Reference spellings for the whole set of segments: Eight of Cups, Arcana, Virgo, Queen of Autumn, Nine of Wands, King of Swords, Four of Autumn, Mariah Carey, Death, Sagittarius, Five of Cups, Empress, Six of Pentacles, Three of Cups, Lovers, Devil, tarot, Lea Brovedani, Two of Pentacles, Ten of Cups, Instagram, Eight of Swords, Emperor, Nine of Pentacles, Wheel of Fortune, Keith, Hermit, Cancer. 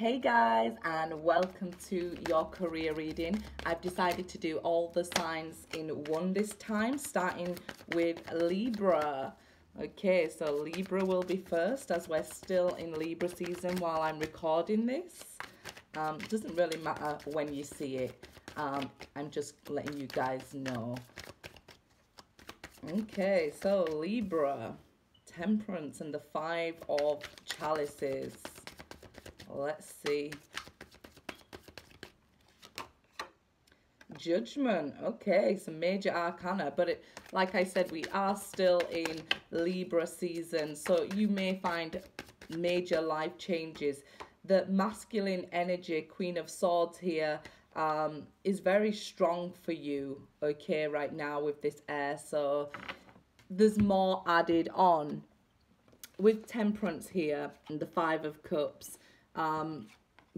Hey guys, and welcome to your career reading. I've decided to do all the signs in one this time, starting with Libra. Okay, so Libra will be first as we're still in Libra season while I'm recording this. Doesn't really matter when you see it. I'm just letting you guys know. Okay, so Libra, Temperance and the Five of Chalices. Let's see. Judgment. Okay, some major arcana, but it, like I said, we are still in Libra season, so you may find major life changes. The masculine energy, Queen of Swords here, is very strong for you, okay, right now with this air, so there's more added on. With Temperance here and the Five of Cups,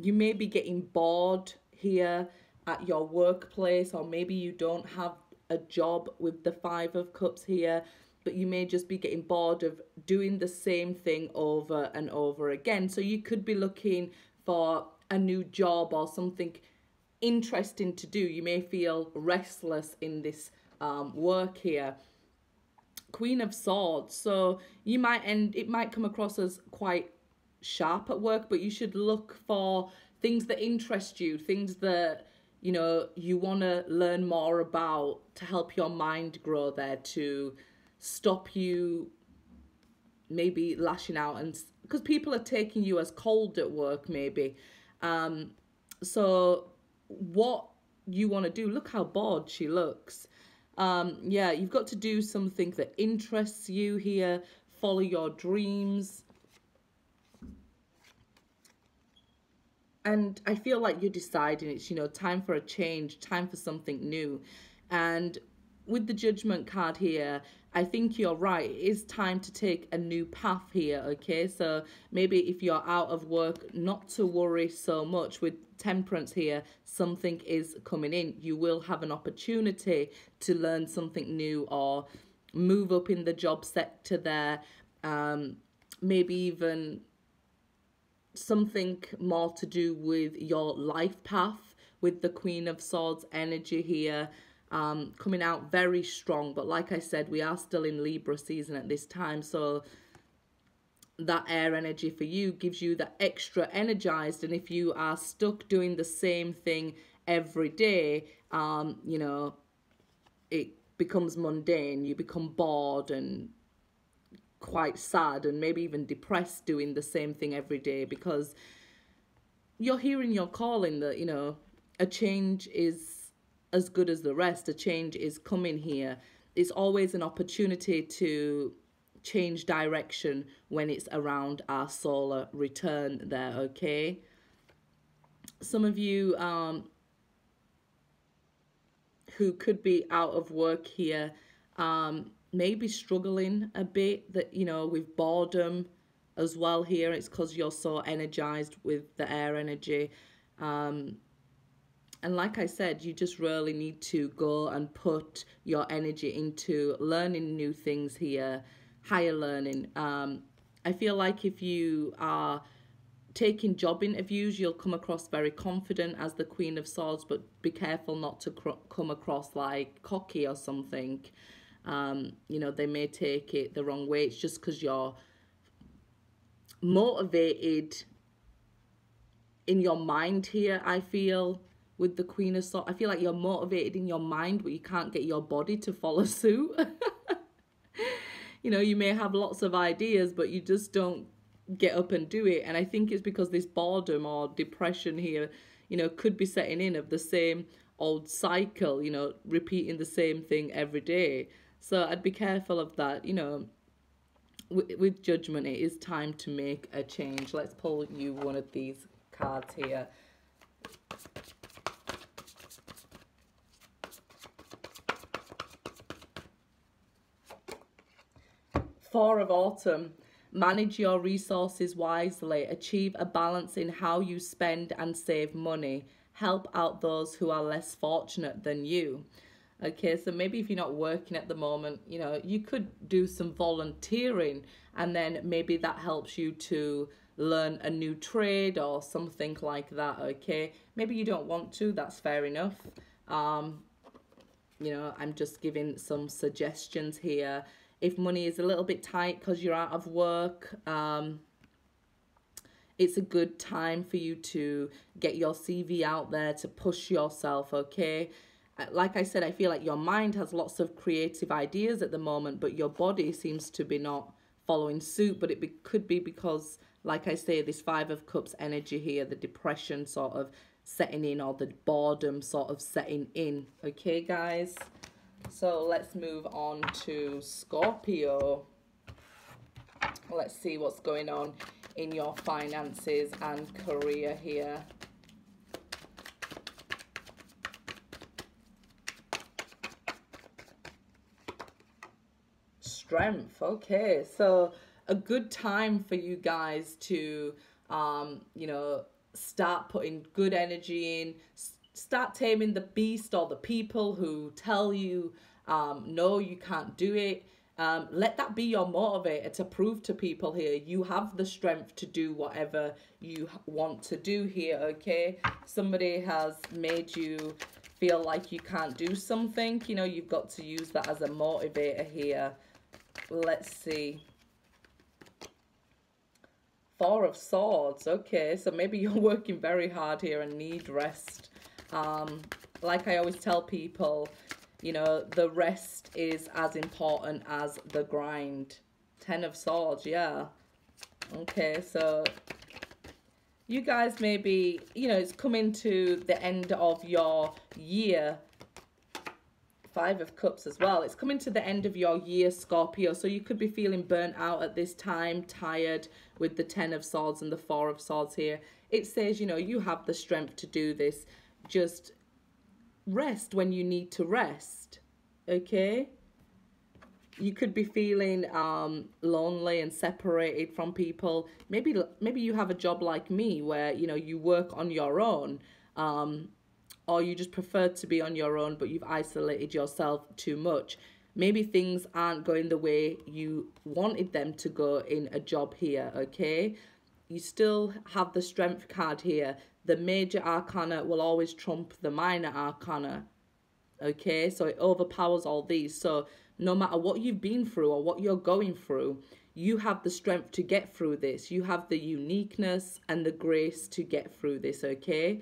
you may be getting bored here at your workplace, or maybe you don't have a job with the Five of Cups here, but you may just be getting bored of doing the same thing over and over again. So you could be looking for a new job or something interesting to do. You may feel restless in this work here. Queen of Swords, so you might it might come across as quite sharp at work, but you should look for things that interest you, things that you know you want to learn more about, to help your mind grow there, to stop you maybe lashing out, and because people are taking you as cold at work maybe. So what you want to do, look how bored she looks. Yeah, you've got to do something that interests you here, follow your dreams. And I feel like you're deciding it's, you know, time for a change, time for something new. And with the Judgment card here, I think you're right. It is time to take a new path here, okay? So maybe if you're out of work, not to worry so much. With Temperance here, something is coming in. You will have an opportunity to learn something new or move up in the job sector there. Maybe even something more to do with your life path with the Queen of Swords energy here, coming out very strong. But like I said, we are still in Libra season at this time, so that air energy for you gives you that extra energized. And if you are stuck doing the same thing every day, you know, it becomes mundane, you become bored and quite sad and maybe even depressed doing the same thing every day, because you're hearing your calling that, you know, a change is as good as the rest. A change is coming here. It's always an opportunity to change direction when it's around our solar return there, okay? Some of you who could be out of work here, maybe struggling a bit, that, you know, with boredom as well here. It's because you're so energized with the air energy. And like I said, you just really need to go and put your energy into learning new things here, higher learning. I feel like if you are taking job interviews, you'll come across very confident as the Queen of Swords, but be careful not to come across like cocky or something. You know, they may take it the wrong way. It's just because you're motivated in your mind here, I feel, with the Queen of Swords. I feel like you're motivated in your mind, but you can't get your body to follow suit. You know, you may have lots of ideas, but you just don't get up and do it. And I think it's because this boredom or depression here, you know, could be setting in of the same old cycle, you know, repeating the same thing every day. So I'd be careful of that, you know. With Judgment, it is time to make a change. Let's pull you one of these cards here. Four of Autumn. Manage your resources wisely. Achieve a balance in how you spend and save money. Help out those who are less fortunate than you. Okay, so maybe if you're not working at the moment, you know, you could do some volunteering, and then maybe that helps you to learn a new trade or something like that, okay? Maybe you don't want to, that's fair enough. You know, I'm just giving some suggestions here. If money is a little bit tight because you're out of work, it's a good time for you to get your CV out there, to push yourself, okay? Like I said, I feel like your mind has lots of creative ideas at the moment, but your body seems to be not following suit. But it could be because, like I say, this Five of Cups energy here, the depression sort of setting in, or the boredom sort of setting in. Okay, guys? So let's move on to Scorpio. Let's see what's going on in your finances and career here. Strength. Okay, so a good time for you guys to you know, start putting good energy in, start taming the beast or the people who tell you no, you can't do it. Let that be your motivator to prove to people here you have the strength to do whatever you want to do here, okay? Somebody has made you feel like you can't do something, you know, you've got to use that as a motivator here. Let's see. Four of Swords. Okay, so maybe you're working very hard here and need rest. Like I always tell people, you know, the rest is as important as the grind. Ten of Swords, yeah. Okay, so you guys maybe, you know, it's coming to the end of your year. Five of Cups as well. It's coming to the end of your year, Scorpio. So you could be feeling burnt out at this time, tired, with the Ten of Swords and the Four of Swords here. It says, you know, you have the strength to do this. Just rest when you need to rest, okay? You could be feeling lonely and separated from people. Maybe you have a job like me where, you know, you work on your own, or you just prefer to be on your own, but you've isolated yourself too much. Maybe things aren't going the way you wanted them to go in a job here, okay? You still have the Strength card here. The major arcana will always trump the minor arcana, okay? So it overpowers all these. So no matter what you've been through or what you're going through, you have the strength to get through this. You have the uniqueness and the grace to get through this, okay?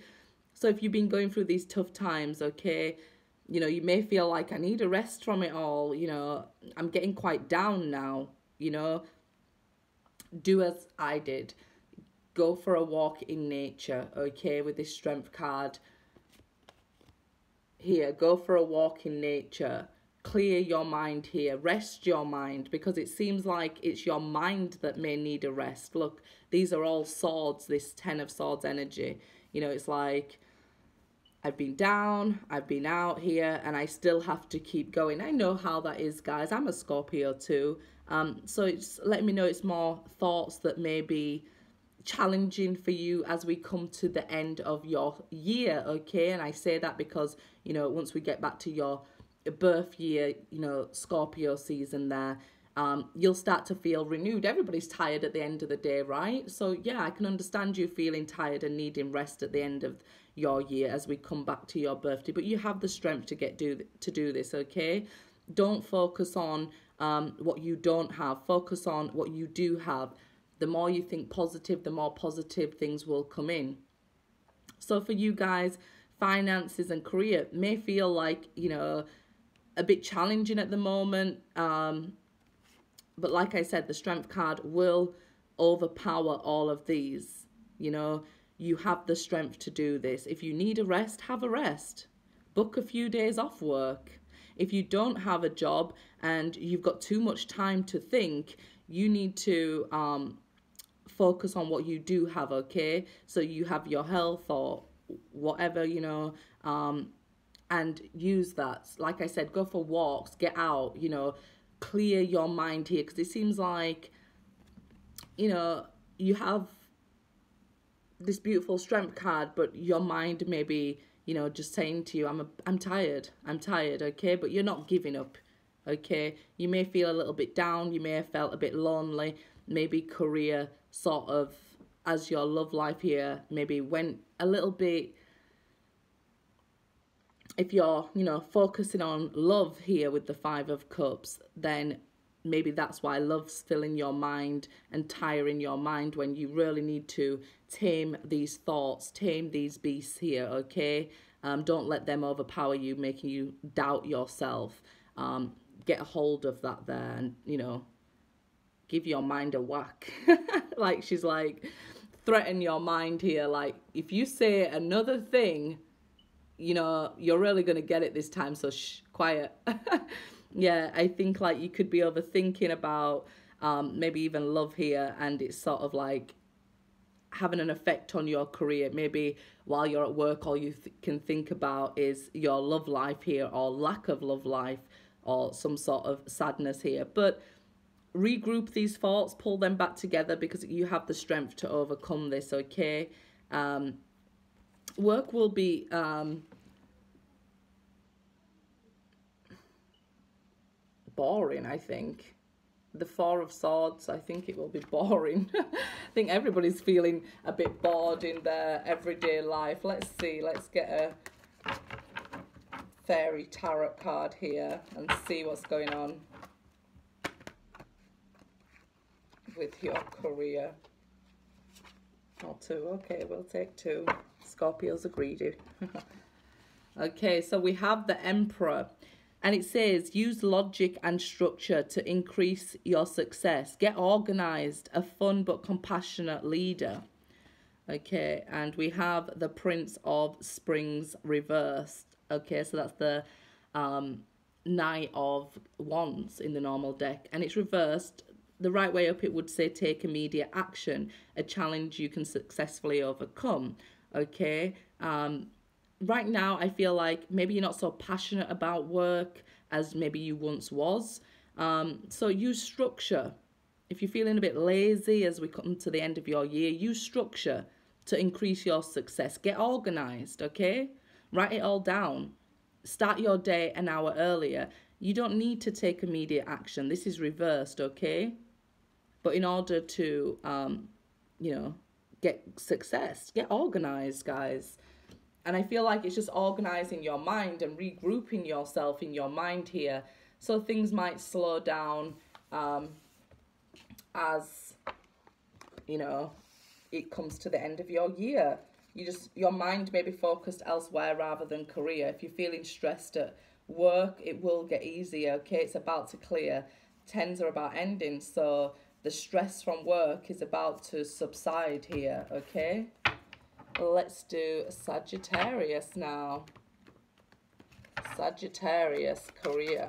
So if you've been going through these tough times, okay, you know, you may feel like I need a rest from it all, you know, I'm getting quite down now, you know, do as I did. Go for a walk in nature, okay, with this Strength card here. Go for a walk in nature. Clear your mind here. Rest your mind, because it seems like it's your mind that may need a rest. Look, these are all swords, this Ten of Swords energy. You know, it's like I've been down, I've been out here, and I still have to keep going. I know how that is, guys. I'm a Scorpio too. So it's letting me know it's more thoughts that may be challenging for you as we come to the end of your year, okay? And I say that because, you know, once we get back to your birth year, you know, Scorpio season there, you'll start to feel renewed. Everybody's tired at the end of the day, right? So yeah, I can understand you feeling tired and needing rest at the end of your year as we come back to your birthday, but you have the strength to do this, okay? Don't focus on what you don't have. Focus on what you do have. The more you think positive, the more positive things will come in. So for you guys, finances and career may feel like, you know, a bit challenging at the moment. But like I said, the Strength card will overpower all of these. You know, you have the strength to do this. If you need a rest, have a rest. Book a few days off work. If you don't have a job and you've got too much time to think, you need to focus on what you do have, okay? So you have your health or whatever, you know, and use that. Like I said, go for walks, get out, you know, clear your mind here, because it seems like, you know, you have this beautiful Strength card, but your mind may be, you know, just saying to you, I'm tired, okay? But you're not giving up, okay? You may feel a little bit down, you may have felt a bit lonely. Maybe career sort of as your love life here maybe went a little bit, if you're, you know, focusing on love here with the Five of Cups, then maybe that's why love's filling your mind and tiring your mind when you really need to tame these thoughts, tame these beasts here, okay? Don't let them overpower you, making you doubt yourself. Get a hold of that there and, you know, give your mind a whack. Like she's like, threaten your mind here. Like if you say another thing, you know, you're really going to get it this time. So shh, quiet. Yeah, I think like you could be overthinking about maybe even love here. And it's sort of like having an effect on your career. Maybe while you're at work, all you can think about is your love life here, or lack of love life, or some sort of sadness here. But regroup these thoughts, pull them back together, because you have the strength to overcome this, okay? Work will be boring, I think. The Four of Swords, I think it will be boring. I think everybody's feeling a bit bored in their everyday life. Let's see, let's get a fairy tarot card here and see what's going on with your career. Or two, okay, we'll take two. Scorpios are greedy. Okay, so we have the Emperor. And it says, use logic and structure to increase your success. Get organized, a fun but compassionate leader. Okay, and we have the Prince of Springs reversed. Okay, so that's the Knight of Wands in the normal deck. And it's reversed. The right way up, it would say take immediate action, a challenge you can successfully overcome. Okay, right now, I feel like maybe you're not so passionate about work as maybe you once was. So use structure. If you're feeling a bit lazy as we come to the end of your year, use structure to increase your success. Get organized, okay? Write it all down. Start your day an hour earlier. You don't need to take immediate action. This is reversed, okay? But in order to, you know, get success, get organized, guys. And I feel like it's just organizing your mind and regrouping yourself in your mind here. So things might slow down as, you know, it comes to the end of your year. You just, your mind may be focused elsewhere rather than career. If you're feeling stressed at work, it will get easier, okay? It's about to clear. Tens are about ending, so the stress from work is about to subside here, okay? Let's do Sagittarius now. Sagittarius career.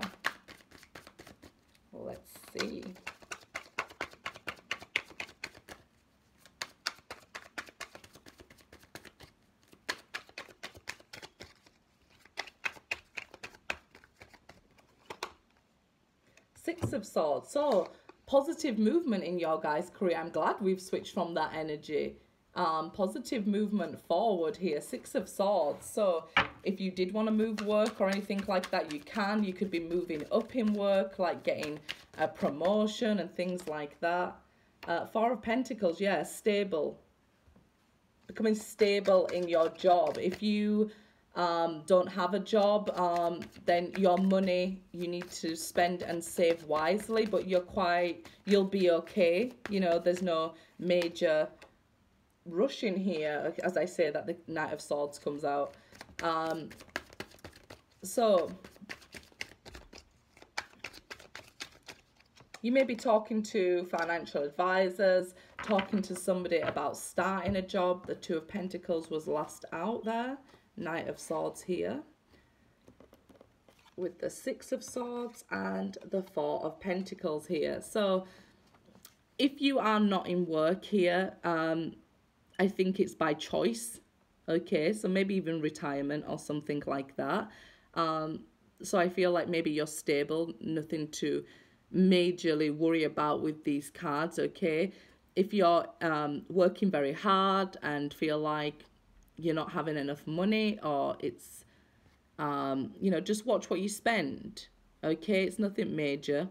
Let's see. Six of Swords. So, positive movement in your guys' career. I'm glad we've switched from that energy. Positive movement forward here, Six of Swords. So if you did want to move work or anything like that, you can. You could be moving up in work, like getting a promotion and things like that. Four of Pentacles, yeah, stable. Becoming stable in your job. If you don't have a job, then your money, you need to spend and save wisely, but you're quite, you'll be okay. You know, there's no major rushing here, as I say that the Knight of Swords comes out. So you may be talking to financial advisors, talking to somebody about starting a job. The Two of Pentacles was last out there. Knight of Swords here with the Six of Swords and the Four of Pentacles here. So if you are not in work here, I think it's by choice, okay? So maybe even retirement or something like that. So I feel like maybe you're stable, nothing to majorly worry about with these cards, okay? If you're working very hard and feel like you're not having enough money, or it's, you know, just watch what you spend, okay? It's nothing major.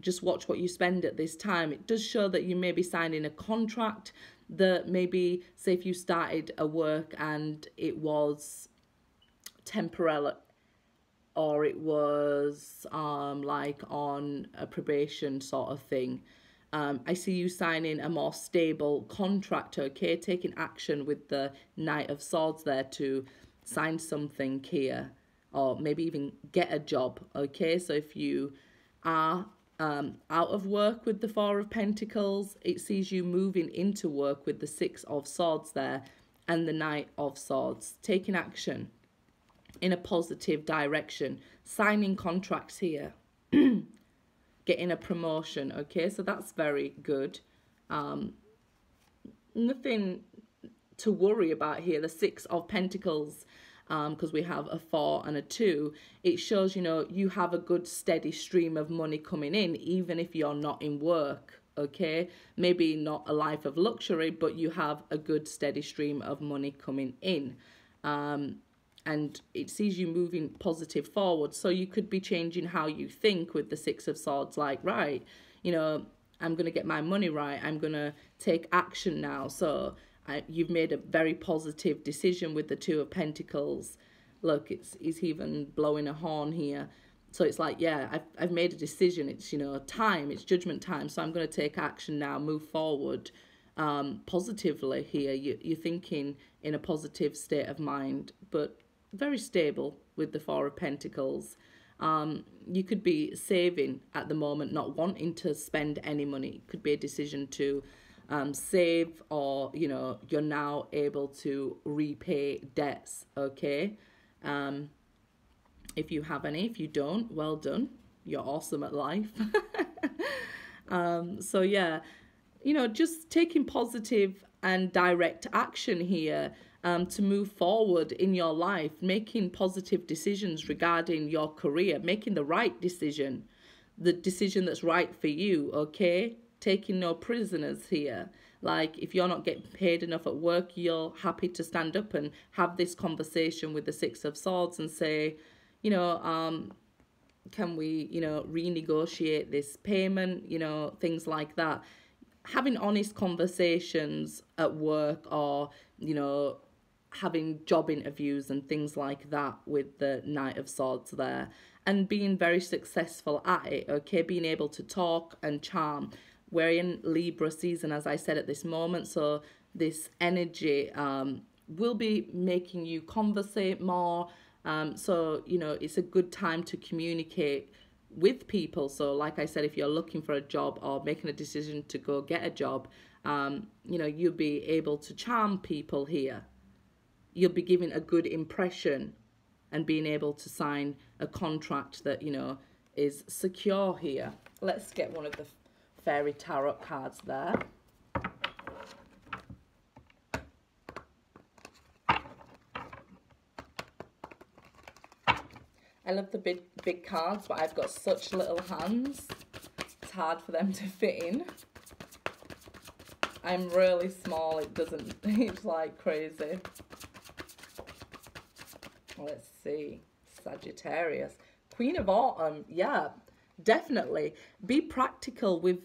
Just watch what you spend at this time. It does show that you may be signing a contract that maybe, say if you started a work and it was temporary, or it was like on a probation sort of thing. I see you signing a more stable contract, okay, taking action with the Knight of Swords there to sign something here, or maybe even get a job, okay? So if you are out of work with the Four of Pentacles, it sees you moving into work with the Six of Swords there and the Knight of Swords, taking action in a positive direction, signing contracts here. Getting a promotion, okay, so that's very good. Nothing to worry about here. The Six of Pentacles, because we have a 4 and a 2, it shows, you know, you have a good steady stream of money coming in, even if you're not in work, okay? Maybe not a life of luxury, but you have a good steady stream of money coming in. And it sees you moving positive forward. So you could be changing how you think with the Six of Swords. Like, right, you know, I'm going to get my money right. I'm going to take action now. So you've made a very positive decision with the Two of Pentacles. Look, it's even blowing a horn here. So it's like, yeah, I've made a decision. It's, you know, time. It's judgment time. So I'm going to take action now, move forward. Positively here. You're thinking in a positive state of mind. But very stable with the Four of Pentacles. You could be saving at the moment, not wanting to spend any money. It could be a decision to save, or, you know, you're now able to repay debts, okay? If you have any, if you don't, well done. You're awesome at life. So, yeah, you know, just taking positive and direct action here. To move forward in your life, making positive decisions regarding your career, making the right decision, the decision that's right for you, okay? Taking no prisoners here. Like, if you're not getting paid enough at work, you're happy to stand up and have this conversation with the Six of Swords and say, you know, can we, you know, renegotiate this payment, you know, things like that. Having honest conversations at work, or, you know, having job interviews and things like that with the Knight of Swords there, and being very successful at it, okay? Being able to talk and charm. We're in Libra season, as I said, at this moment, so this energy will be making you conversate more. So, you know, it's a good time to communicate with people. So, like I said, if you're looking for a job or making a decision to go get a job, you know, you'll be able to charm people here. You'll be giving a good impression and being able to sign a contract that, you know, is secure here. Let's get one of the fairy tarot cards there. I love the big cards, but I've got such little hands. It's hard for them to fit in. I'm really small. It doesn't, it's like crazy. Let's see, Sagittarius, Queen of Autumn. Yeah, definitely. Be practical with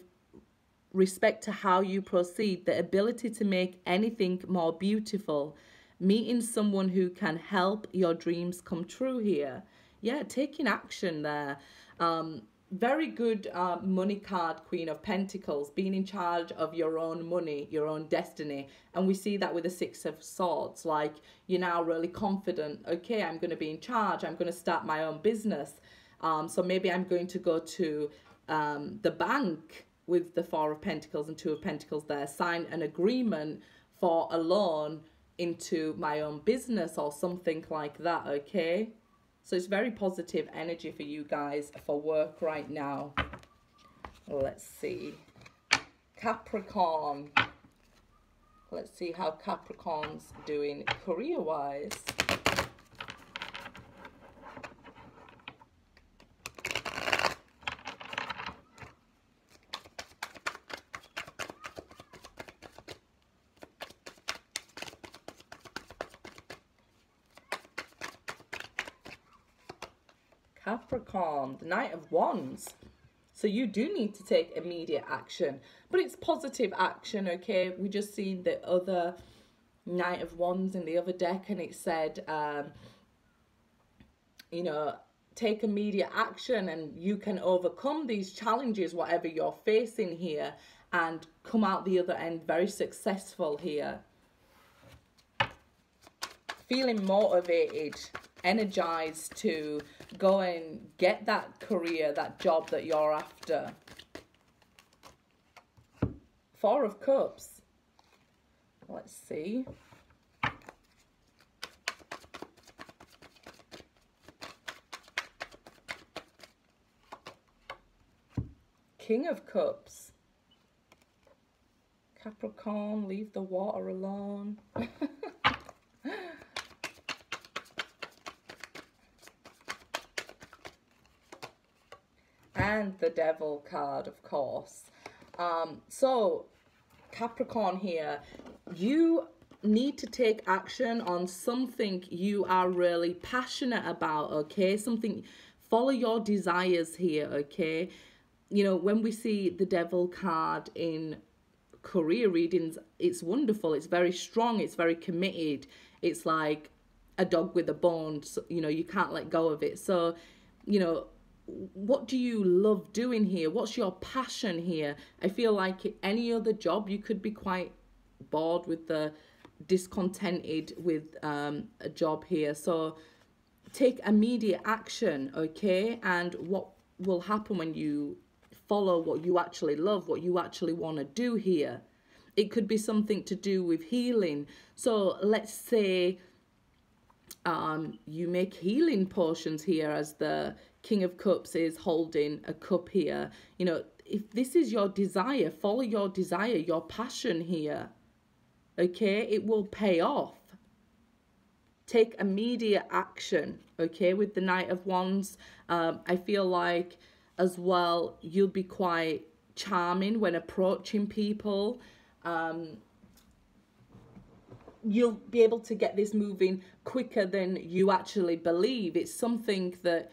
respect to how you proceed. The ability to make anything more beautiful. Meeting someone who can help your dreams come true here. Yeah, taking action there. Very good money card, Queen of Pentacles. Being in charge of your own money, your own destiny. And we see that with the Six of Swords. Like, you're now really confident. Okay, I'm going to be in charge. I'm going to start my own business. So maybe I'm going to go to the bank with the Four of Pentacles and Two of Pentacles there. Sign an agreement for a loan into my own business or something like that, okay? So it's very positive energy for you guys for work right now. Let's see. Capricorn. Let's see how Capricorn's doing career-wise. Capricorn, the Knight of Wands. So you do need to take immediate action, but it's positive action, okay? We just seen the other Knight of Wands in the other deck, and it said, you know, take immediate action and you can overcome these challenges, whatever you're facing here, and come out the other end very successful here. Feeling motivated, energized to go and get that career, that job that you're after. Four of Cups. Let's see. King of Cups. Capricorn, leave the water alone. And the Devil card, of course. So Capricorn here, you need to take action on something you are really passionate about, okay? Something, follow your desires here, okay? You know, when we see the Devil card in career readings, it's wonderful, it's very strong, it's very committed, it's like a dog with a bone, so, you know, you can't let go of it. So, you know, what do you love doing here? What's your passion here? I feel like any other job, you could be quite bored with, the discontented with a job here. So take immediate action, okay? And what will happen when you follow what you actually love, what you actually want to do here? It could be something to do with healing. So let's say you make healing potions here, as the King of Cups is holding a cup here. You know, if this is your desire, follow your desire, your passion here, okay? It will pay off. Take immediate action, okay? With the Knight of Wands, I feel like as well you'll be quite charming when approaching people. You'll be able to get this moving quicker than you actually believe. It's something that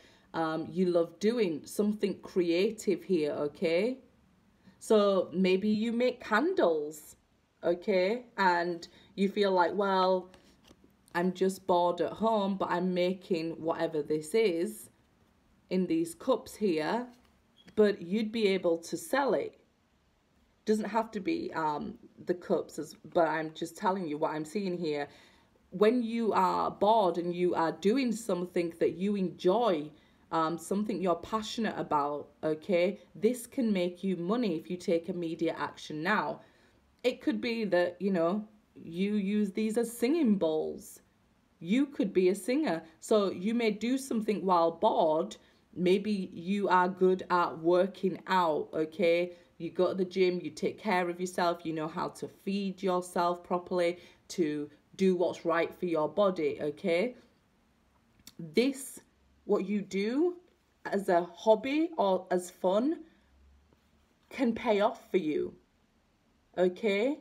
you love doing, something creative here, okay? So maybe you make candles, okay? And you feel like, well, I'm just bored at home, but I'm making whatever this is in these cups here, but you'd be able to sell it. Doesn't have to be the cups, but I'm just telling you what I'm seeing here. When you are bored and you are doing something that you enjoy, something you're passionate about, okay, this can make you money if you take immediate action now. It could be that, you know, you use these as singing bowls. You could be a singer. So you may do something while bored. Maybe you are good at working out, okay? You go to the gym, you take care of yourself, you know how to feed yourself properly, to do what's right for your body, okay? This, what you do as a hobby or as fun, can pay off for you, okay?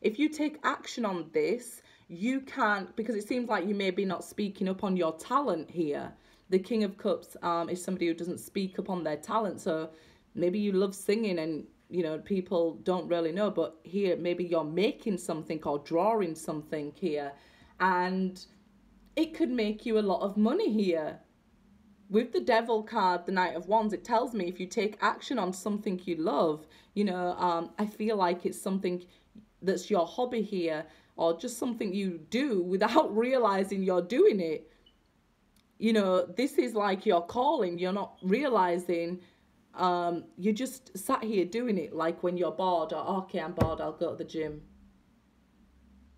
If you take action on this, you can't, because it seems like you may be not speaking up on your talent here. The King of Cups is somebody who doesn't speak up on their talent. So maybe you love singing and, you know, people don't really know, but here maybe you're making something or drawing something here, and it could make you a lot of money here. With the Devil card, the Knight of Wands, it tells me if you take action on something you love, you know, I feel like it's something that's your hobby here, or just something you do without realizing you're doing it. You know, this is like your calling. You're not realizing, you just sat here doing it, like when you're bored, or okay, I'm bored, I'll go to the gym.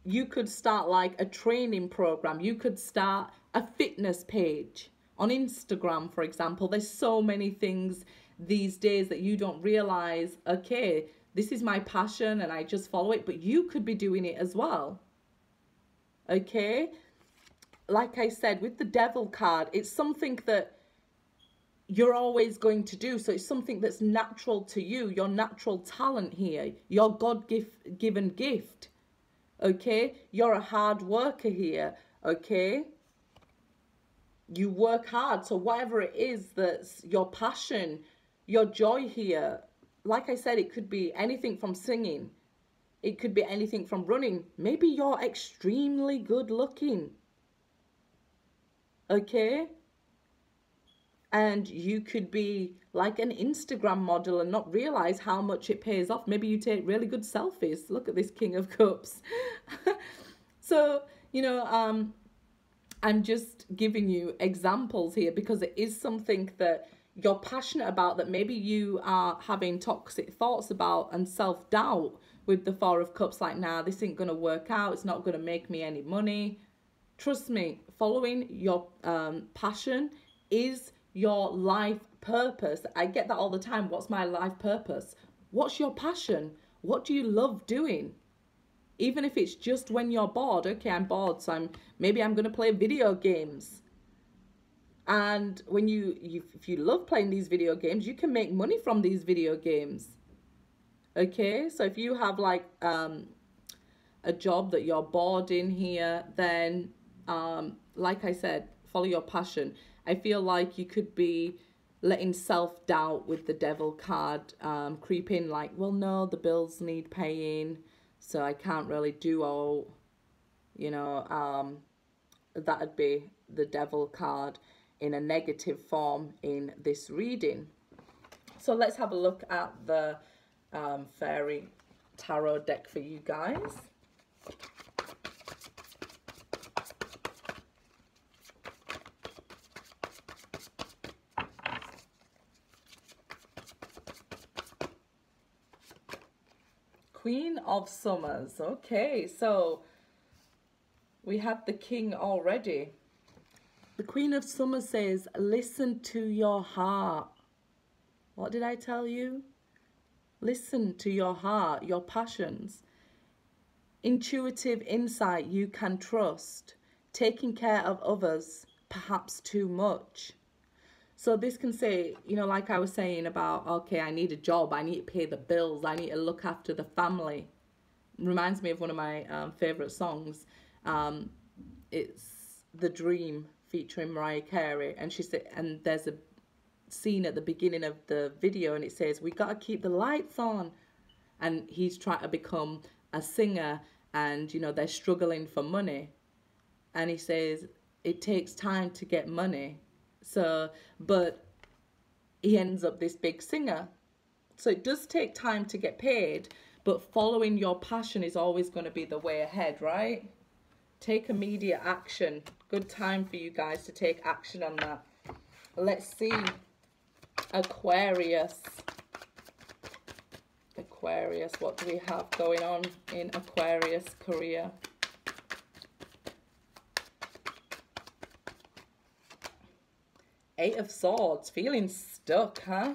You could start like a training program. You could start a fitness page on Instagram, for example. There's so many things these days that you don't realize, okay, this is my passion and I just follow it, but you could be doing it as well, okay? Like I said, with the Devil card, it's something that you're always going to do. So it's something that's natural to you, your natural talent here, your God-given gift, okay? You're a hard worker here, okay? You work hard, so whatever it is that's your passion, Your joy here, like I said, it could be anything from singing. It could be anything from running. Maybe you're extremely good looking. Okay? And you could be like an Instagram model and not realize how much it pays off. Maybe you take really good selfies. Look at this King of Cups. So, you know, I'm just giving you examples here because it is something that you're passionate about, that maybe you are having toxic thoughts about and self-doubt with the Four of Cups, like, nah, this ain't going to work out. It's not going to make me any money. Trust me, following your passion is your life purpose. I get that all the time. What's my life purpose? What's your passion? What do you love doing? Even if it's just when you're bored. Okay, I'm bored, so maybe I'm going to play video games. And when if you love playing these video games, you can make money from these video games. Okay, so if you have like a job that you're bored in here, then like I said, follow your passion. I feel like you could be letting self-doubt with the Devil card creep in, like, well, no, the bills need paying, so I can't really do all, you know, that'd be the Devil card in a negative form in this reading. So let's have a look at the fairy tarot deck for you guys. Queen of Summers. Okay, so we have the King already. The Queen of Summers says, listen to your heart. What did I tell you? Listen to your heart, your passions. Intuitive insight you can trust. Taking care of others, perhaps too much. So this can say, you know, like I was saying about, okay, I need a job, I need to pay the bills, I need to look after the family. Reminds me of one of my favourite songs. It's The Dream featuring Mariah Carey. And she said, and there's a scene at the beginning of the video and it says, we got to keep the lights on. And he's trying to become a singer and, you know, they're struggling for money. And he says, it takes time to get money. So, but he ends up this big singer. So it does take time to get paid, but following your passion is always going to be the way ahead, right? Take immediate action. Good time for you guys to take action on that. Let's see. Aquarius. Aquarius, what do we have going on in Aquarius career? Eight of Swords, feeling stuck, huh?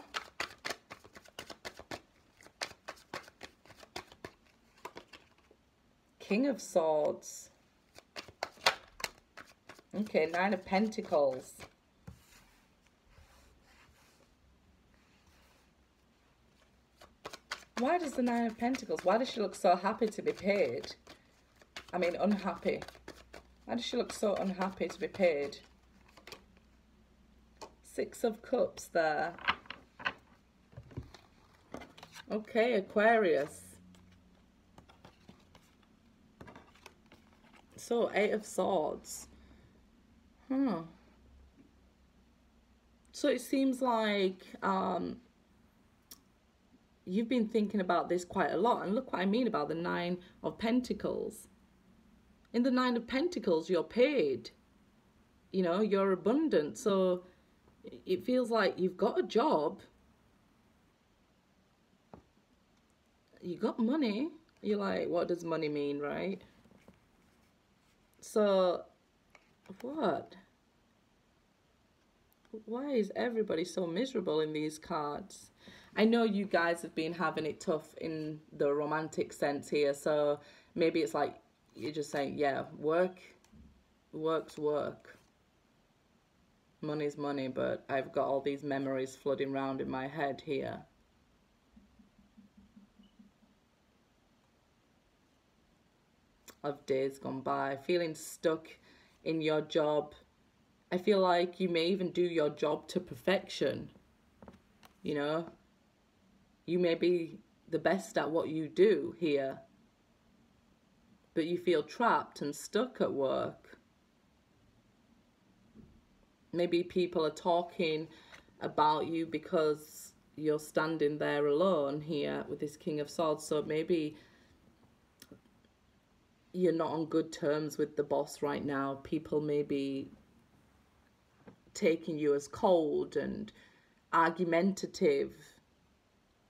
King of Swords. Okay, Nine of Pentacles. Why does the Nine of Pentacles, why does she look so happy to be paid? I mean, unhappy. Why does she look so unhappy to be paid? Six of Cups there. Okay, Aquarius. So, Eight of Swords. Hmm. So it seems like you've been thinking about this quite a lot. And look what I mean about the Nine of Pentacles. In the Nine of Pentacles, you're paid. You know, you're abundant. So it feels like you've got a job, you got money, you're like, what does money mean, right? So, what? Why is everybody so miserable in these cards? I know you guys have been having it tough in the romantic sense here, so maybe it's like, you're just saying, yeah, work's work. Money's money, but I've got all these memories flooding round in my head here. Of days gone by, feeling stuck in your job. I feel like you may even do your job to perfection. You know, you may be the best at what you do here, but you feel trapped and stuck at work. Maybe people are talking about you because you're standing there alone here with this King of Swords. So maybe you're not on good terms with the boss right now. People may be taking you as cold and argumentative.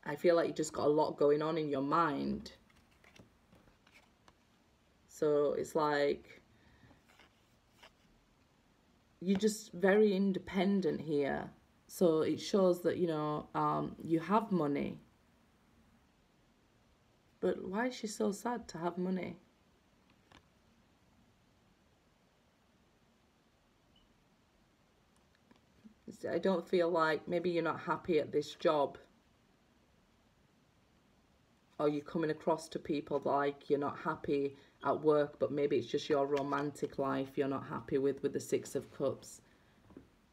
I feel like you just got a lot going on in your mind. So it's like you're just very independent here. So it shows that, you know, you have money. But why is she so sad to have money? I don't feel like maybe you're not happy at this job. Or you're coming across to people like you're not happy at work, but maybe it's just your romantic life you're not happy with the Six of Cups.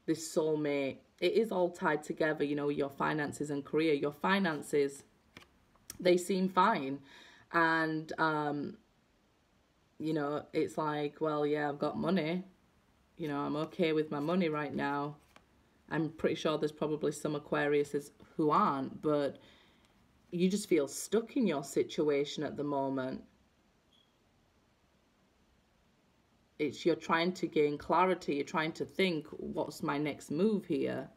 This soulmate, it is all tied together, you know, your finances and career. Your finances, they seem fine. And, you know, it's like, well, yeah, I've got money. You know, I'm okay with my money right now. I'm pretty sure there's probably some Aquariuses who aren't, but you just feel stuck in your situation at the moment. It's you're trying to gain clarity, you're trying to think, what's my next move here?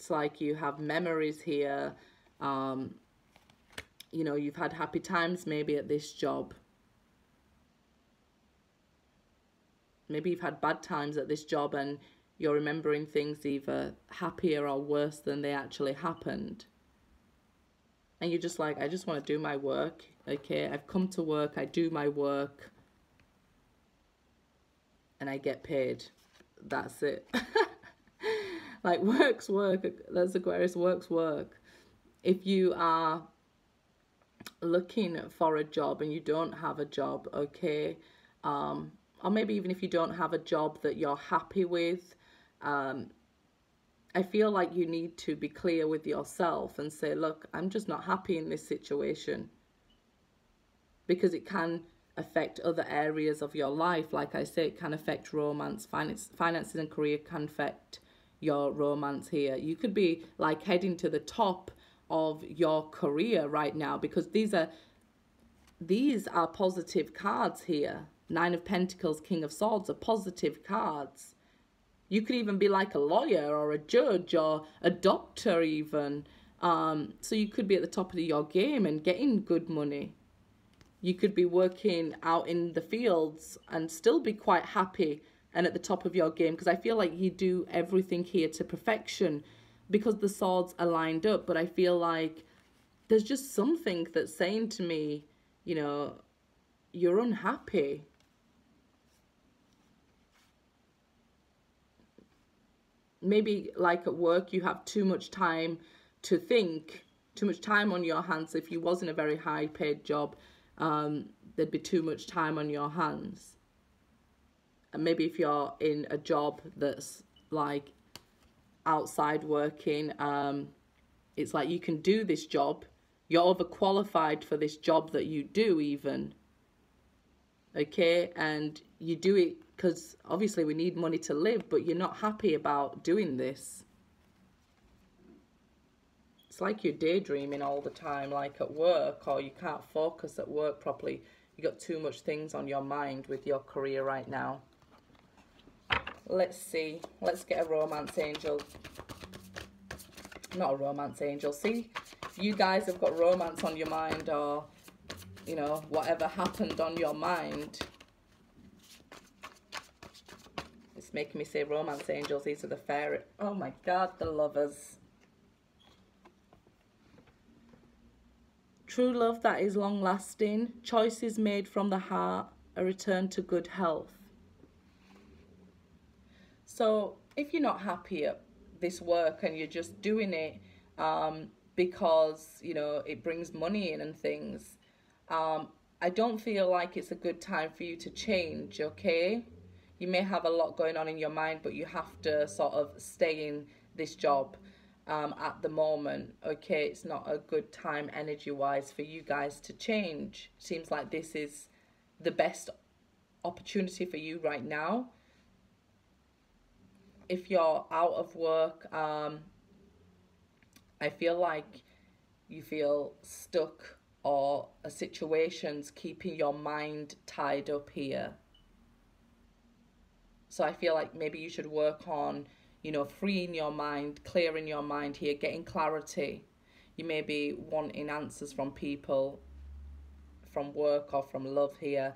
It's like you have memories here, you know, you've had happy times maybe at this job. Maybe you've had bad times at this job and you're remembering things either happier or worse than they actually happened. And you're just like, I just want to do my work, okay? I've come to work, I do my work, and I get paid. That's it. Like, work's work. That's Aquarius, work's work. If you are looking for a job and you don't have a job, okay, or maybe even if you don't have a job that you're happy with, I feel like you need to be clear with yourself and say, look, I'm just not happy in this situation. Because it can affect other areas of your life. Like I say, it can affect romance. Finances and career can affect your romance here. You could be like heading to the top of your career right now, because these are positive cards here. Nine of Pentacles, King of Swords are positive cards. You could even be like a lawyer or a judge or a doctor even. So you could be at the top of your game and getting good money. You could be working out in the fields and still be quite happy and at the top of your game, because I feel like you do everything here to perfection because the swords are lined up. But I feel like there's just something that's saying to me, you know, you're unhappy. Maybe like at work you have too much time to think, too much time on your hands. If you was in a very high paid job, there'd be too much time on your hands. And maybe if you're in a job that's like outside working, it's like you can do this job. You're overqualified for this job that you do even. Okay, and you do it because obviously we need money to live, but you're not happy about doing this. It's like you're daydreaming all the time, like at work, or you can't focus at work properly. You got too much things on your mind with your career right now. Let's see. Let's get a romance angel. Not a romance angel. See, if you guys have got romance on your mind, or you know, whatever happened on your mind. It's making me say romance angels. These are the fairy. Oh my God, the lovers. True love that is long lasting. Choices made from the heart. A return to good health. So if you're not happy at this work and you're just doing it because, you know, it brings money in and things, I don't feel like it's a good time for you to change, okay? You may have a lot going on in your mind, but you have to sort of stay in this job at the moment. Okay, it's not a good time energy wise for you guys to change. Seems like this is the best opportunity for you right now. If you're out of work, I feel like you feel stuck, or a situation's keeping your mind tied up here. So I feel like maybe you should work on, you know, freeing your mind, clearing your mind here, getting clarity. You may be wanting answers from people, from work or from love here,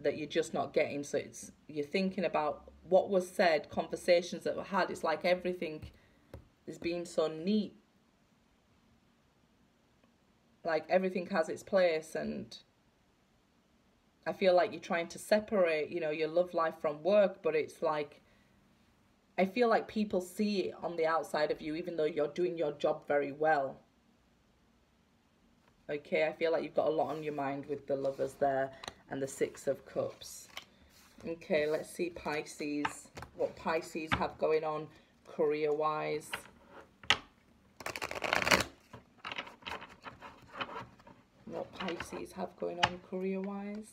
that you're just not getting. So it's, you're thinking about what was said, conversations that were had. It's like everything is being so neat. Like everything has its place, and I feel like you're trying to separate, you know, your love life from work, but it's like, I feel like people see it on the outside of you, even though you're doing your job very well. Okay, I feel like you've got a lot on your mind with the Lovers there and the Six of Cups. Okay, let's see Pisces, what Pisces have going on career-wise. What Pisces have going on career-wise.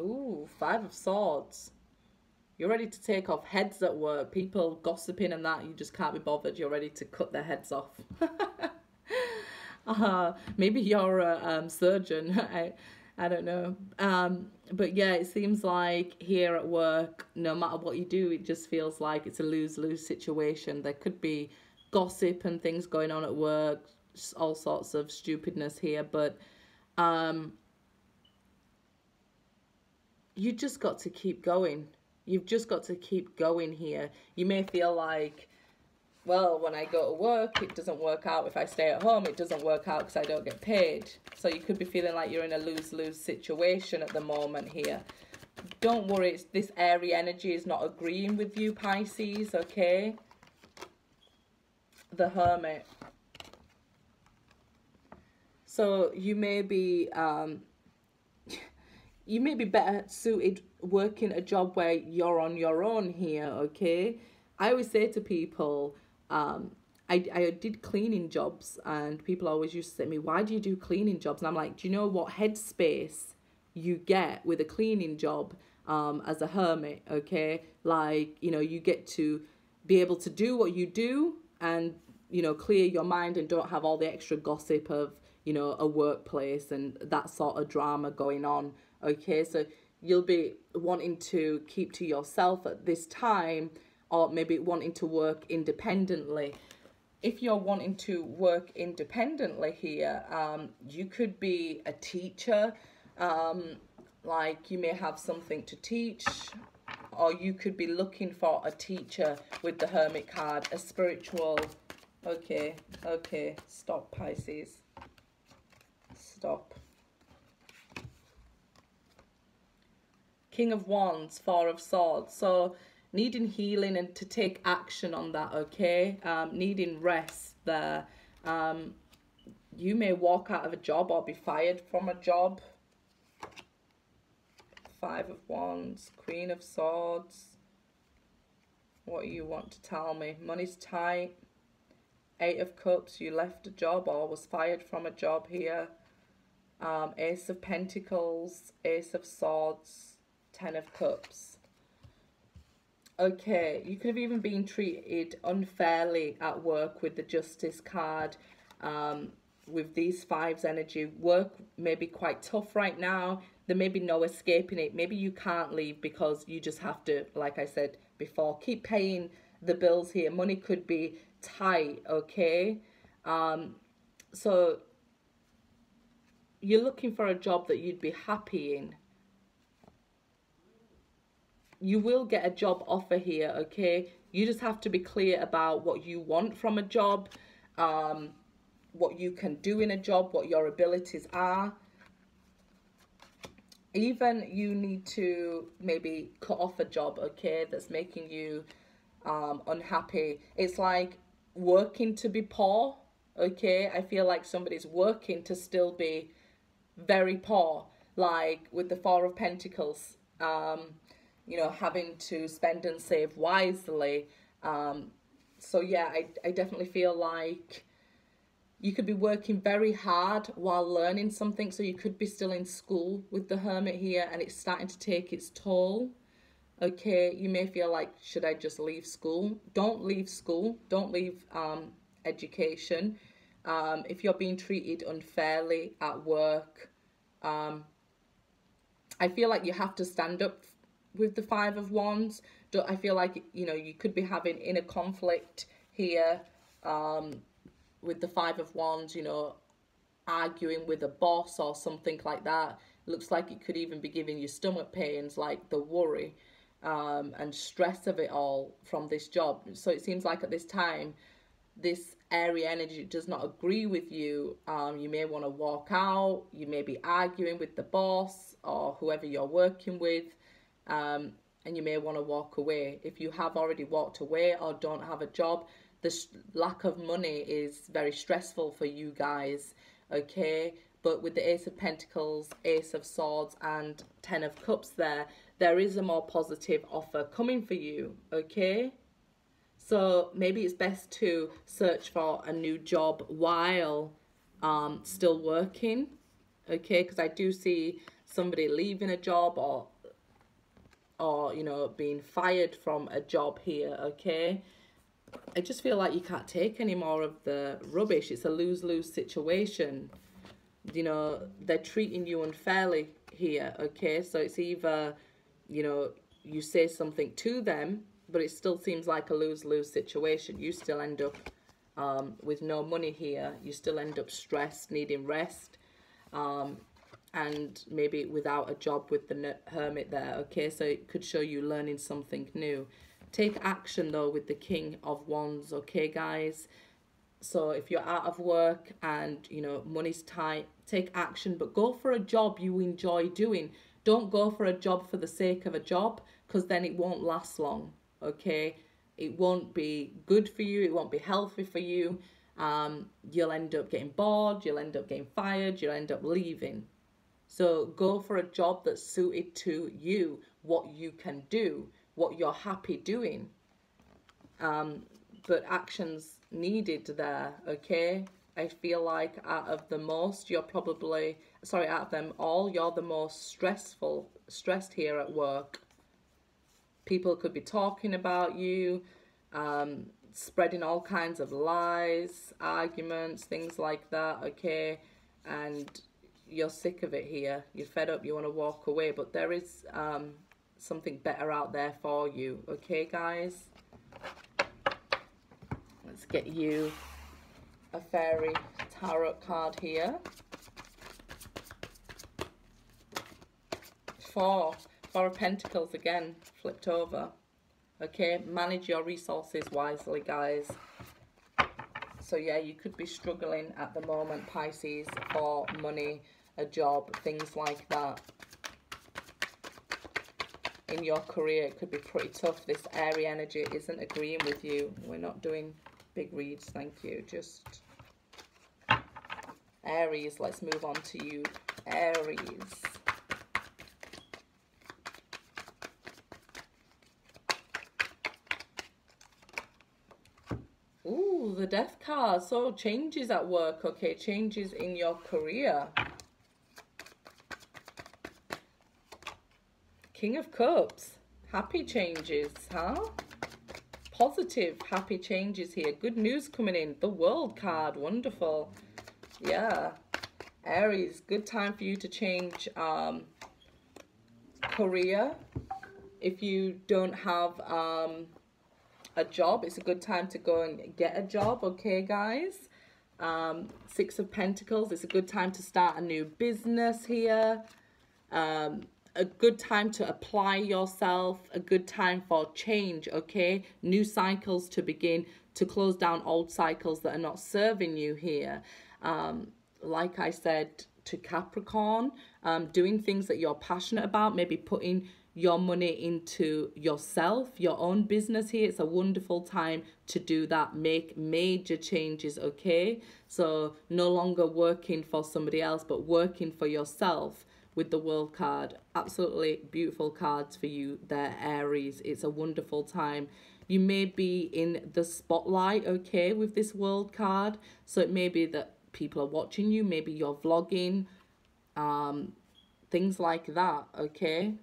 Ooh, Five of Swords. You're ready to take off heads at work. People gossiping and that, you just can't be bothered. You're ready to cut their heads off. Maybe you're a surgeon, I don't know, but yeah, it seems like here at work, no matter what you do, it just feels like it's a lose-lose situation. There could be gossip and things going on at work, all sorts of stupidness here, but you just got to keep going. You've just got to keep going here. You may feel like, well, when I go to work, it doesn't work out. If I stay at home, it doesn't work out because I don't get paid. So you could be feeling like you're in a lose-lose situation at the moment here. Don't worry, it's, this airy energy is not agreeing with you, Pisces, okay? The Hermit. So you may be better suited working a job where you're on your own here, okay? I always say to people, I did cleaning jobs, and people always used to say to me, why do you do cleaning jobs? And I'm like, do you know what headspace you get with a cleaning job as a hermit, okay? Like, you know, you get to be able to do what you do and, you know, clear your mind and don't have all the extra gossip of, you know, a workplace and that sort of drama going on, okay? So you'll be wanting to keep to yourself at this time, or maybe wanting to work independently. If you're wanting to work independently here, you could be a teacher, like you may have something to teach, or you could be looking for a teacher with the Hermit card, a spiritual. Okay, okay, stop Pisces, stop. King of Wands, Four of Swords, so needing healing and to take action on that, okay? Needing rest there. You may walk out of a job or be fired from a job. Five of Wands, Queen of Swords. What do you want to tell me? Money's tight. Eight of Cups, you left a job or was fired from a job here. Ace of Pentacles, Ace of Swords, Ten of Cups. Okay, you could have even been treated unfairly at work with the Justice card, with these Fives energy. Work may be quite tough right now. There may be no escaping it. Maybe you can't leave because you just have to, like I said before, keep paying the bills here. Money could be tight, okay? So you're looking for a job that you'd be happy in. You will get a job offer here, okay? You just have to be clear about what you want from a job, what you can do in a job, what your abilities are. Even you need to maybe cut off a job, okay, that's making you unhappy. It's like working to be poor, okay? I feel like somebody's working to still be very poor, like with the Four of Pentacles, you know, having to spend and save wisely. So yeah, I definitely feel like you could be working very hard while learning something. So you could be still in school with the Hermit here, and it's starting to take its toll. Okay, you may feel like, should I just leave school? Don't leave school. Don't leave education. If you're being treated unfairly at work, I feel like you have to stand up with the Five of Wands. I feel like, you know, you could be having inner conflict here. With the Five of Wands, you know, arguing with a boss or something like that. Looks like it could even be giving you stomach pains, like the worry and stress of it all from this job. So it seems like at this time, this airy energy does not agree with you. You may want to walk out. You may be arguing with the boss or whoever you're working with. And you may want to walk away. If you have already walked away or don't have a job, the lack of money is very stressful for you guys, okay? But with the Ace of Pentacles, Ace of Swords, and Ten of Cups there is a more positive offer coming for you, okay? So maybe it's best to search for a new job while still working, okay? Because I do see somebody leaving a job or you know, being fired from a job here, okay? I just feel like you can't take any more of the rubbish. It's a lose-lose situation. You know, they're treating you unfairly here, okay? So it's either, you know, you say something to them, but it still seems like a lose-lose situation. You still end up with no money here. You still end up stressed, needing rest, and maybe without a job with the Hermit there, okay? So it could show you learning something new. Take action, though, with the King of Wands, okay, guys? So if you're out of work and, you know, money's tight, take action. But go for a job you enjoy doing. Don't go for a job for the sake of a job, because then it won't last long, okay? It won't be good for you. It won't be healthy for you. You'll end up getting bored. You'll end up getting fired. You'll end up leaving. So go for a job that's suited to you, what you can do, what you're happy doing, but actions needed there, okay? I feel like out of the most, you're probably, sorry, out of them all, you're the most stressed here at work. People could be talking about you, spreading all kinds of lies, arguments, things like that, okay? And you're sick of it here. You're fed up, you want to walk away, but there is something better out there for you, okay, guys? Let's get you a fairy tarot card here. Four of Pentacles again, flipped over. Okay, manage your resources wisely, guys. So yeah, you could be struggling at the moment, Pisces, for money, a job, things like that. In your career, it could be pretty tough. This airy energy isn't agreeing with you. We're not doing big reads, thank you. Just Aries, let's move on to you, Aries. Ooh, the Death card. So changes at work, okay, changes in your career. King of Cups, happy changes, huh? Positive, happy changes here. Good news coming in. The World card, wonderful. Yeah, Aries, good time for you to change career. If you don't have a job, it's a good time to go and get a job, okay, guys? Six of Pentacles, it's a good time to start a new business here. A good time to apply yourself, a good time for change, okay? New cycles to begin, to close down old cycles that are not serving you here. Like I said, to Capricorn, doing things that you're passionate about, maybe putting your money into yourself, your own business here. It's a wonderful time to do that. Make major changes, okay? So no longer working for somebody else, but working for yourself with the World card. Absolutely beautiful cards for you there, Aries. It's a wonderful time. You may be in the spotlight, okay, with this World card. So it may be that people are watching you. Maybe you're vlogging, things like that, okay?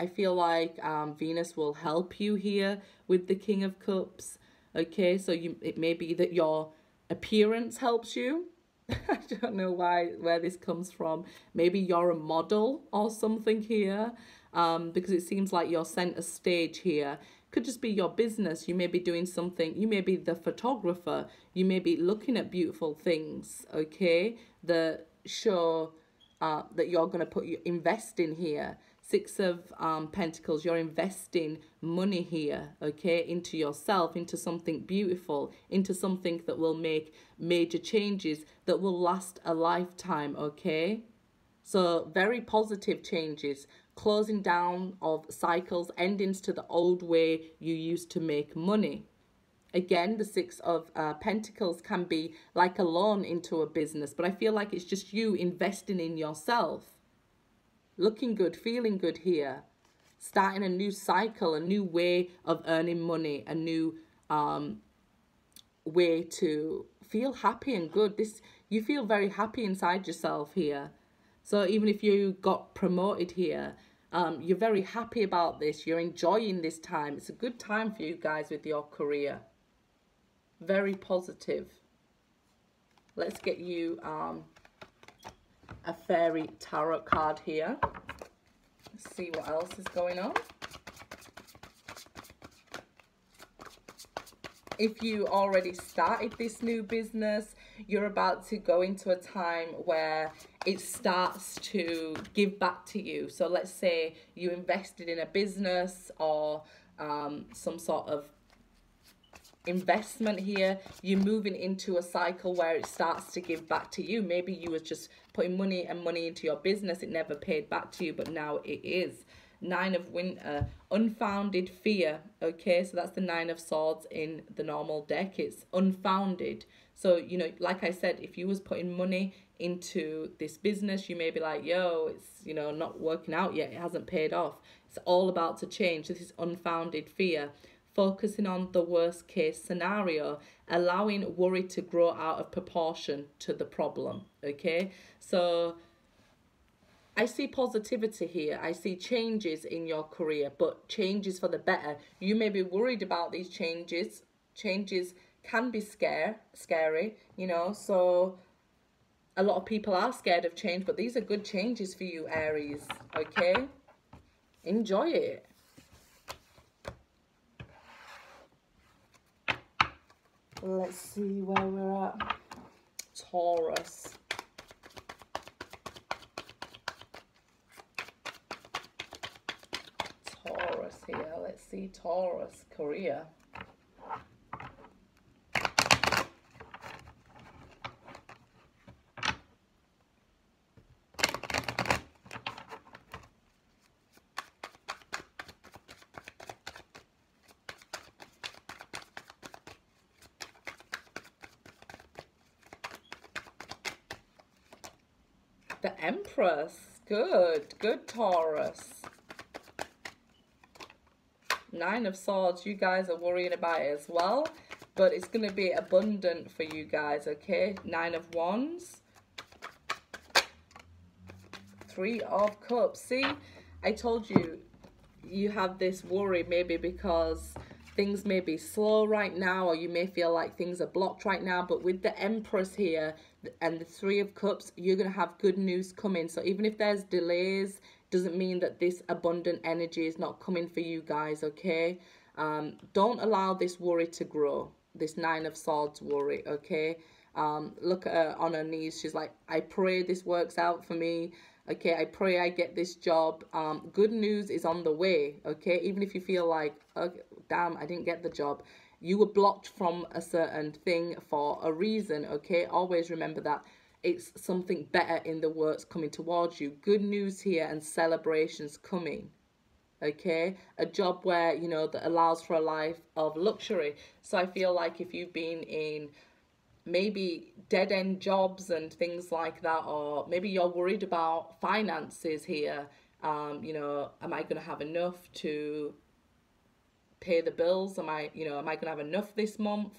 I feel like Venus will help you here with the King of Cups, okay? So it may be that your appearance helps you. I don't know where this comes from. Maybe you're a model or something here, because it seems like you're center stage here. Could just be your business. You may be doing something. You may be the photographer. You may be looking at beautiful things, okay, that show that you're going to invest in here. Six of Pentacles, you're investing money here, okay, into yourself, into something beautiful, into something that will make major changes that will last a lifetime, okay? So very positive changes, closing down of cycles, endings to the old way you used to make money. Again, the Six of Pentacles can be like a loan into a business, but I feel like it's just you investing in yourself. Looking good, feeling good here. Starting a new cycle, a new way of earning money, a new way to feel happy and good. You feel very happy inside yourself here. So even if you got promoted here, you're very happy about this. You're enjoying this time. It's a good time for you guys with your career. Very positive. Let's get you a fairy tarot card here. Let's see what else is going on. If you already started this new business, you're about to go into a time where it starts to give back to you. So let's say you invested in a business or some sort of investment here. You're moving into a cycle where it starts to give back to you. Maybe you were just putting money and money into your business. It never paid back to you, but now it is. Nine of Winter, unfounded fear, okay? So that's the Nine of Swords in the normal deck. It's unfounded. So, you know, like I said, if you was putting money into this business, you may be like, yo, it's, you know, not working out yet. It hasn't paid off. It's all about to change. This is unfounded fear. Focusing on the worst case scenario, allowing worry to grow out of proportion to the problem, okay? So I see positivity here. I see changes in your career, but changes for the better. You may be worried about these changes. Changes can be scary, you know, so a lot of people are scared of change, but these are good changes for you, Aries, okay? Enjoy it. Let's see where we're at. Taurus. Taurus here. Let's see Taurus career. The Empress. Good Taurus. Nine of Swords. You guys are worrying about it as well, but it's going to be abundant for you guys, okay? Nine of Wands. Three of Cups. See, I told you, you have this worry maybe because things may be slow right now, or you may feel like things are blocked right now, but with the Empress here and the Three of Cups, you're going to have good news coming. So even if there's delays, doesn't mean that this abundant energy is not coming for you guys, okay? Don't allow this worry to grow, this Nine of Swords worry, okay? Look at her on her knees. She's like, I pray this works out for me. Okay, I pray I get this job. Good news is on the way, okay? Even if you feel like, oh, damn, I didn't get the job. You were blocked from a certain thing for a reason, okay? Always remember that. it's something better in the works coming towards you. Good news here and celebrations coming. Okay, a job where, you know, that allows for a life of luxury. So I feel like if you've been in maybe dead-end jobs and things like that, or maybe you're worried about finances here, you know, am I going to have enough to pay the bills? Am I going to have enough this month?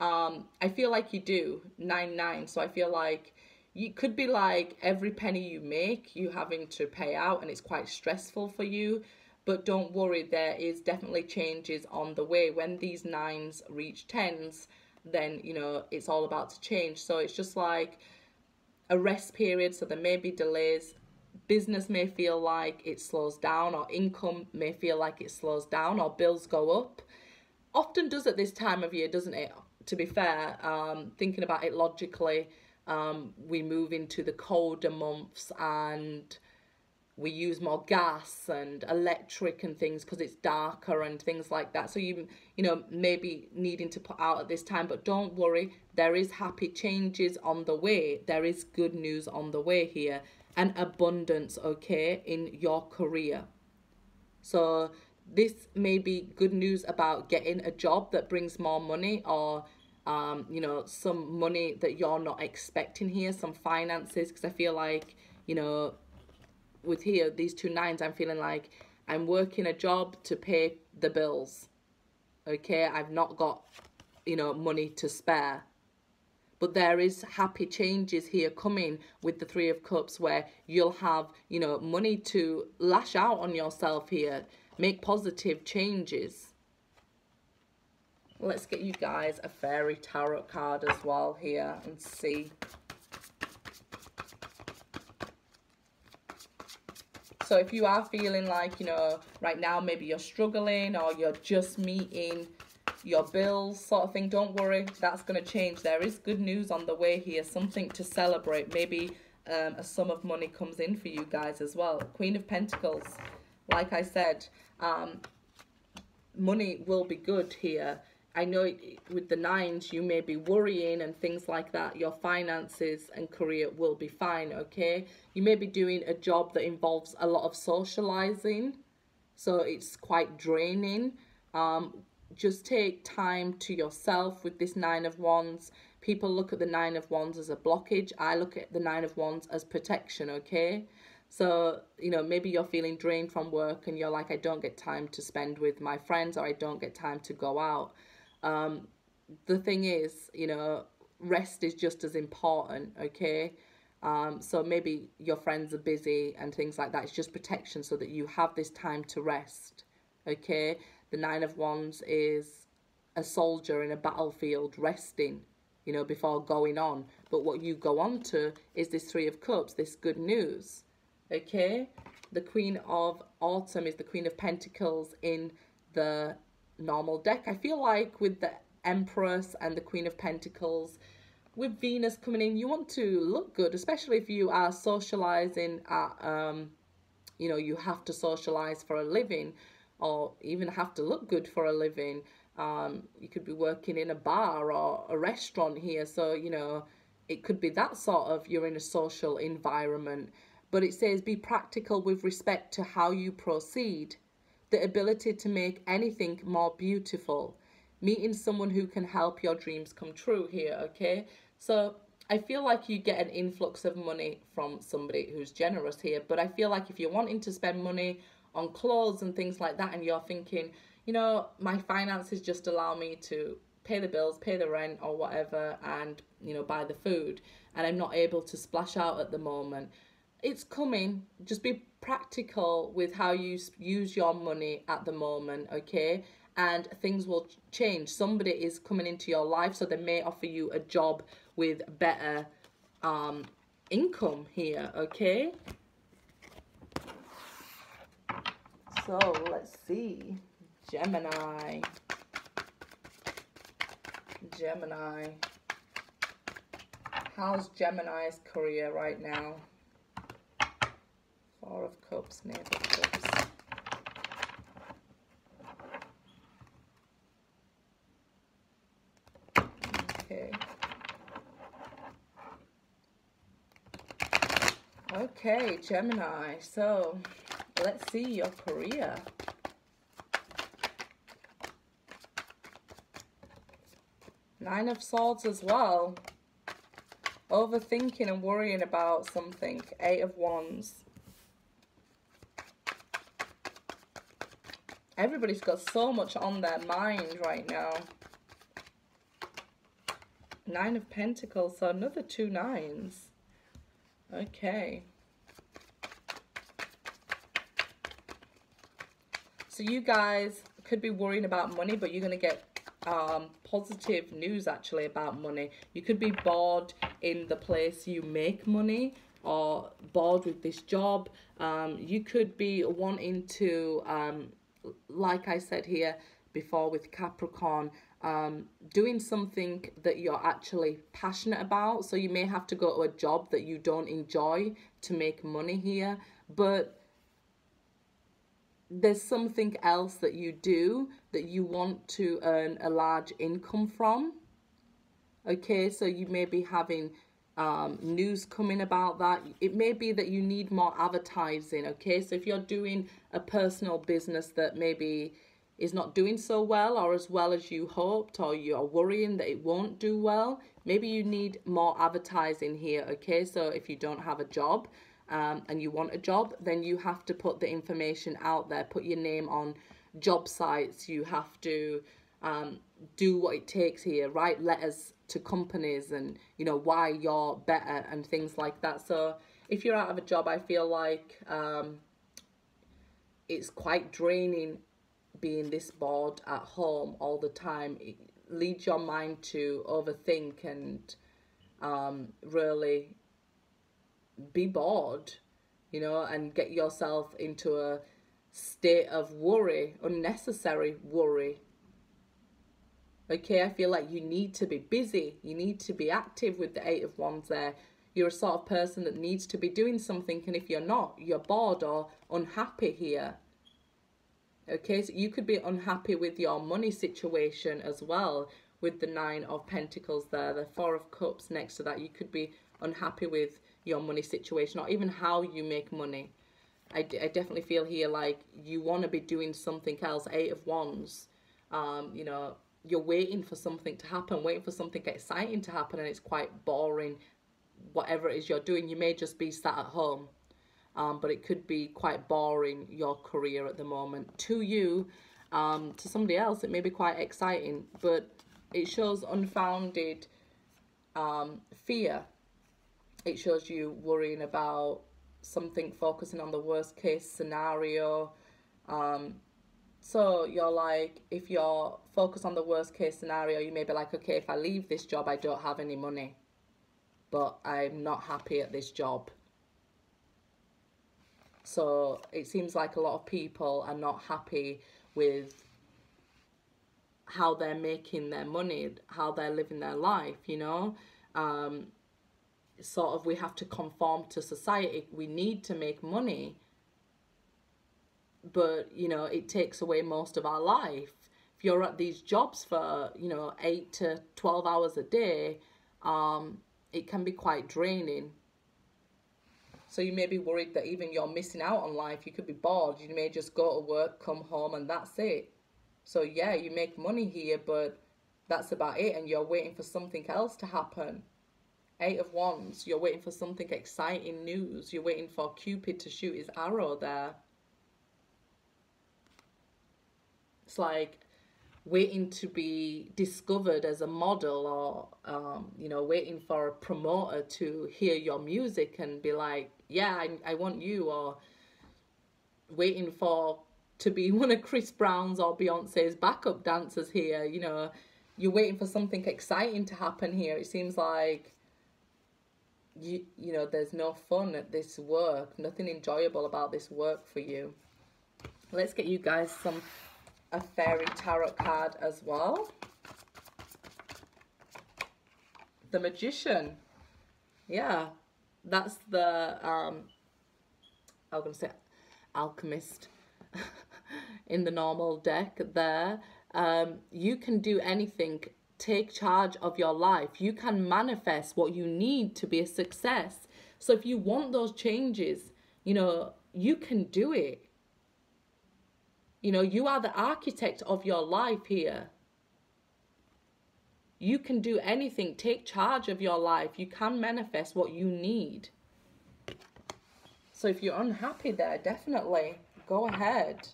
I feel like you do, 9-9. So I feel like you could be like every penny you make, you having to pay out, and it's quite stressful for you. But don't worry, there is definitely changes on the way. When these 9s reach 10s, then, you know, it's all about to change. So it's just like a rest period. So there may be delays. Business may feel like it slows down, or income may feel like it slows down, or bills go up. Often does at this time of year, doesn't it? To be fair, thinking about it logically, we move into the colder months and we use more gas and electric and things because it's darker and things like that. So you know, maybe needing to put out at this time, but don't worry, there is happy changes on the way. There is good news on the way here, and abundance, okay, in your career. So this may be good news about getting a job that brings more money, or you know, some money that you're not expecting here, some finances, because I feel like, you know, with here, these two 9s, I'm feeling like I'm working a job to pay the bills, okay? I've not got, you know, money to spare. But there is happy changes here coming with the 3 of Cups, where you'll have, you know, money to lash out on yourself here, make positive changes. Let's get you guys a fairy tarot card as well here and see. So if you are feeling like, you know, right now maybe you're struggling or you're just meeting your bills sort of thing, don't worry, that's going to change. There is good news on the way here, something to celebrate. Maybe a sum of money comes in for you guys as well. Queen of Pentacles, like I said, money will be good here. I know with the 9s, you may be worrying and things like that. Your finances and career will be fine, okay? You may be doing a job that involves a lot of socializing, so it's quite draining. Just take time to yourself with this 9 of Wands. People look at the 9 of Wands as a blockage. I look at the 9 of Wands as protection, okay? So, you know, maybe you're feeling drained from work and you're like, I don't get time to spend with my friends, or I don't get time to go out. The thing is, you know, rest is just as important, okay? So maybe your friends are busy and things like that. It's just protection so that you have this time to rest, okay? The 9 of Wands is a soldier in a battlefield resting, you know, before going on. But what you go on to is this 3 of Cups, this good news. Okay, the Queen of Autumn is the Queen of Pentacles in the normal deck. I feel like with the Empress and the Queen of Pentacles, with Venus coming in, you want to look good, especially if you are socializing at, you know, you have to socialize for a living, or even have to look good for a living. You could be working in a bar or a restaurant here. So, you know, it could be that sort of, you're in a social environment. But it says, be practical with respect to how you proceed. The ability to make anything more beautiful. Meeting someone who can help your dreams come true here, okay? So I feel like you get an influx of money from somebody who's generous here. But I feel like if you're wanting to spend money on clothes and things like that, and you're thinking, you know, my finances just allow me to pay the bills, pay the rent or whatever, and, you know, buy the food, and I'm not able to splash out at the moment. It's coming. Just be practical with how you use your money at the moment, okay? And things will change. Somebody is coming into your life, so they may offer you a job with better income here, okay? So let's see. Gemini. How's Gemini's career right now? Four of Cups, Knave of Cups. Okay. Okay, Gemini, so let's see your career. Nine of Swords as well. Overthinking and worrying about something. Eight of Wands. Everybody's got so much on their mind right now. Nine of Pentacles, so another two nines. Okay. So you guys could be worrying about money, but you're going to get positive news actually about money. You could be bored in the place you make money, or bored with this job. You could be wanting to, like I said here before with Capricorn, doing something that you're actually passionate about. So you may have to go to a job that you don't enjoy to make money here, but there's something else that you do that you want to earn a large income from. Okay, so you may be having news coming about that. It may be that you need more advertising. Okay, so if you're doing a personal business that maybe is not doing so well or as well as you hoped, or you're worrying that it won't do well, maybe you need more advertising here. Okay, so if you don't have a job, and you want a job, then you have to put the information out there, put your name on job sites. You have to do what it takes here, write letters to companies and, you know, why you're better and things like that. So if you're out of a job, I feel like it's quite draining being this bored at home all the time. It leads your mind to overthink and really be bored, you know, and get yourself into a state of worry, unnecessary worry. Okay, I feel like you need to be busy, you need to be active with the Eight of Wands there. You're a sort of person that needs to be doing something, and if you're not, you're bored or unhappy here. Okay, so you could be unhappy with your money situation as well, with the Nine of Pentacles there, the Four of Cups next to that. You could be unhappy with your money situation, or even how you make money. I definitely feel here like you want to be doing something else. Eight of Wands, you know, you're waiting for something to happen, waiting for something exciting to happen, and it's quite boring. Whatever it is you're doing, you may just be sat at home, but it could be quite boring, your career at the moment. To you, to somebody else, it may be quite exciting, but it shows unfounded fear. It shows you worrying about something, focusing on the worst case scenario. So you're like, if you're focused on the worst case scenario, you may be like, okay, if I leave this job, I don't have any money, but I'm not happy at this job. So it seems like a lot of people are not happy with how they're making their money, how they're living their life, you know. Sort of, we have to conform to society, we need to make money, but, you know, it takes away most of our life. If you're at these jobs for, you know, 8 to 12 hours a day, it can be quite draining. So you may be worried that even you're missing out on life. You could be bored, you may just go to work, come home, and that's it. So yeah, you make money here, but that's about it, and you're waiting for something else to happen. Eight of Wands, you're waiting for something exciting, news. You're waiting for Cupid to shoot his arrow there. It's like waiting to be discovered as a model, or, you know, waiting for a promoter to hear your music and be like, yeah, I want you, or waiting for to be one of Chris Brown's or Beyonce's backup dancers here. You know, you're waiting for something exciting to happen here. It seems like you know, there's no fun at this work, nothing enjoyable about this work for you. Let's get you guys a fairy tarot card as well. The Magician. Yeah, that's the I was gonna say alchemist in the normal deck there. You can do anything. Take charge of your life. You can manifest what you need to be a success. So if you want those changes, you know, you can do it. You know, you are the architect of your life here. You can do anything. Take charge of your life. You can manifest what you need. So if you're unhappy there, definitely go ahead.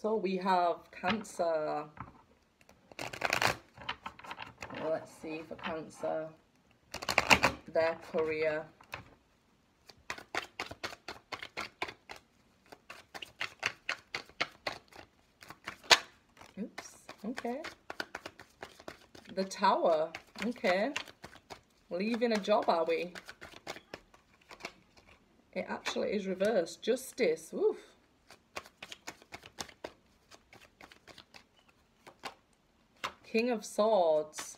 So we have Cancer. Let's see for Cancer. Their career. Oops. Okay. The Tower. Okay. Leaving a job, are we? It actually is reversed. Justice. Oof. King of Swords.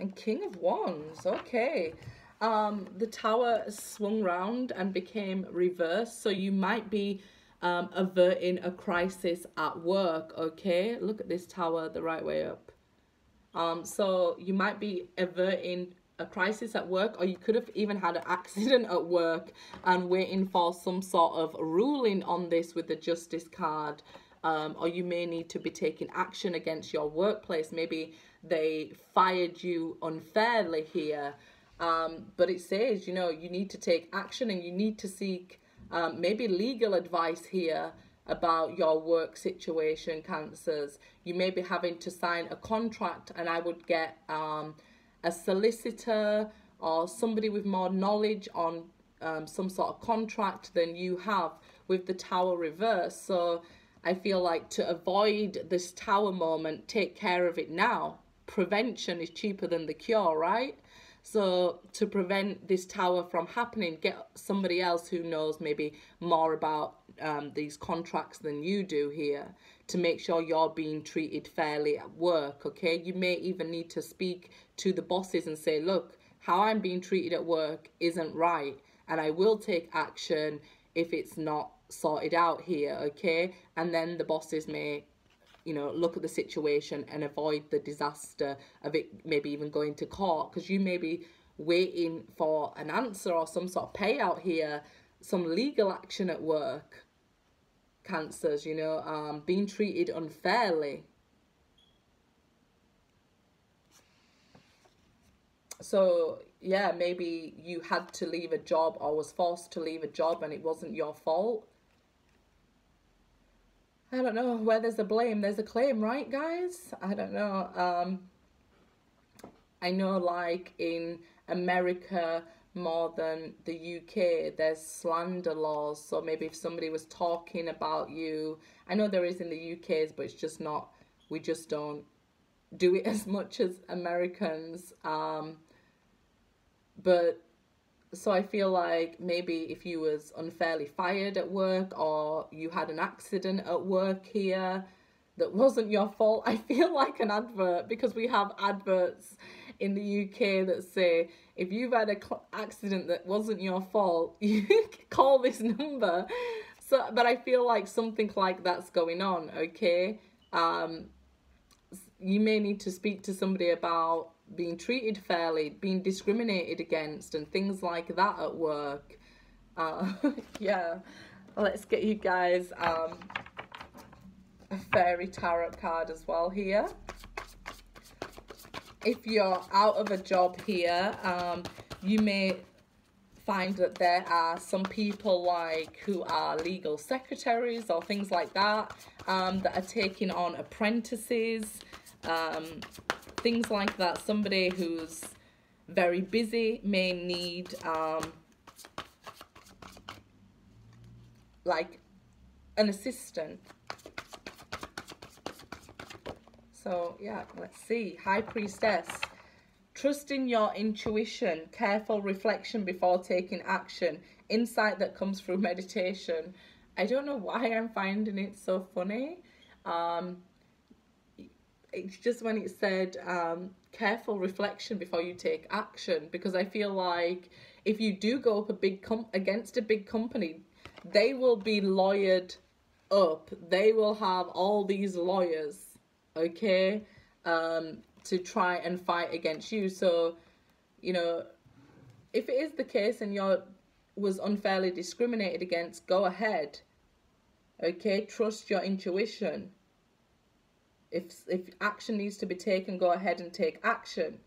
And King of Wands. Okay. The Tower swung round and became reversed. So you might be averting a crisis at work. Okay. Look at this Tower the right way up. So you might be averting a crisis at work, or you could have even had an accident at work and waiting for some sort of ruling on this with the Justice card. Or you may need to be taking action against your workplace. Maybe they fired you unfairly here. But it says, you know, you need to take action and you need to seek maybe legal advice here about your work situation, Cancers. You may be having to sign a contract, and I would get a solicitor or somebody with more knowledge on some sort of contract than you have with the Tower reversed. So I feel like to avoid this Tower moment, take care of it now. Prevention is cheaper than the cure, right? So to prevent this Tower from happening, get somebody else who knows maybe more about these contracts than you do here, to make sure you're being treated fairly at work, okay? You may even need to speak to the bosses and say, look, how I'm being treated at work isn't right, and I will take action if it's not sorted out here, okay? And then the bosses may, you know, look at the situation and avoid the disaster of it maybe even going to court, because you may be waiting for an answer or some sort of payout here, some legal action at work, Cancers, you know, being treated unfairly. So, yeah, maybe you had to leave a job or was forced to leave a job and it wasn't your fault. I don't know, where there's a blame, there's a claim, right, guys? I don't know. I know, like, in America more than the UK, there's slander laws. So maybe if somebody was talking about you, I know there is in the UK, but it's just not, we just don't do it as much as Americans. But so I feel like maybe if you was unfairly fired at work, or you had an accident at work here that wasn't your fault. I feel like an advert, because we have adverts in the UK that say, if you've had an accident that wasn't your fault, you call this number. So, but I feel like something like that's going on, okay? You may need to speak to somebody about being treated fairly, being discriminated against, and things like that at work. Yeah, let's get you guys a fairy tarot card as well here. If you're out of a job here, you may find that there are some people like who are legal secretaries or things like that, that are taking on apprentices, things like that. Somebody who's very busy may need like an assistant. So yeah, let's see. High Priestess. Trust in your intuition, careful reflection before taking action, insight that comes through meditation. I don't know why I'm finding it so funny. It's just when it said careful reflection before you take action, because I feel like if you do go up against a big company, they will be lawyered up. They will have all these lawyers, okay? to try and fight against you. So, you know, if it is the case and you're was unfairly discriminated against, go ahead. Okay, trust your intuition. If action needs to be taken, go ahead and take action.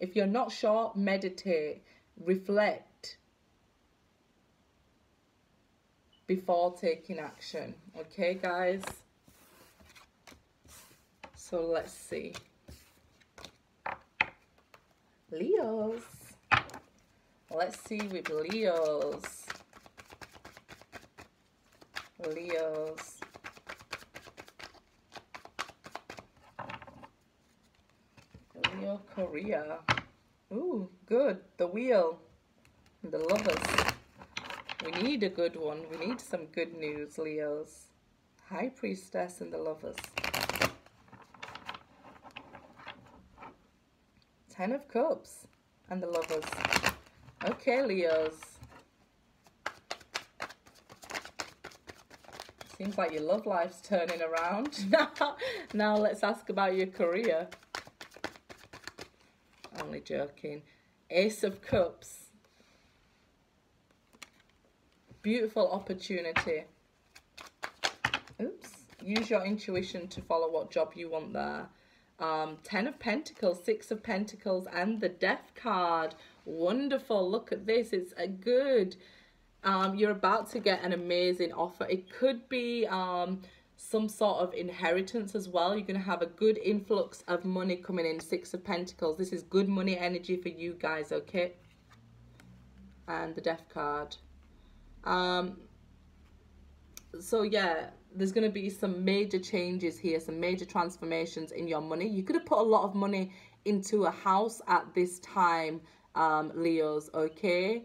If you're not sure, meditate, reflect before taking action. Okay, guys? So let's see. Leos. Let's see with Leos. Leos. Leo Korea. Ooh, good. The Wheel. The Lovers. We need a good one. We need some good news, Leos. High Priestess and the Lovers. Ten of Cups and the Lovers. Okay, Leos. Seems like your love life's turning around. Now let's ask about your career. Only joking. Ace of Cups. Beautiful opportunity. Oops. Use your intuition to follow what job you want there. Ten of Pentacles, Six of Pentacles, and the Death card. Wonderful. Look at this. It's a good, you're about to get an amazing offer. It could be some sort of inheritance as well. You're going to have a good influx of money coming in. Six of Pentacles. This is good money energy for you guys, okay? And the Death card. So yeah, there's going to be some major changes here, some major transformations in your money. You could have put a lot of money into a house at this time, Leos, okay?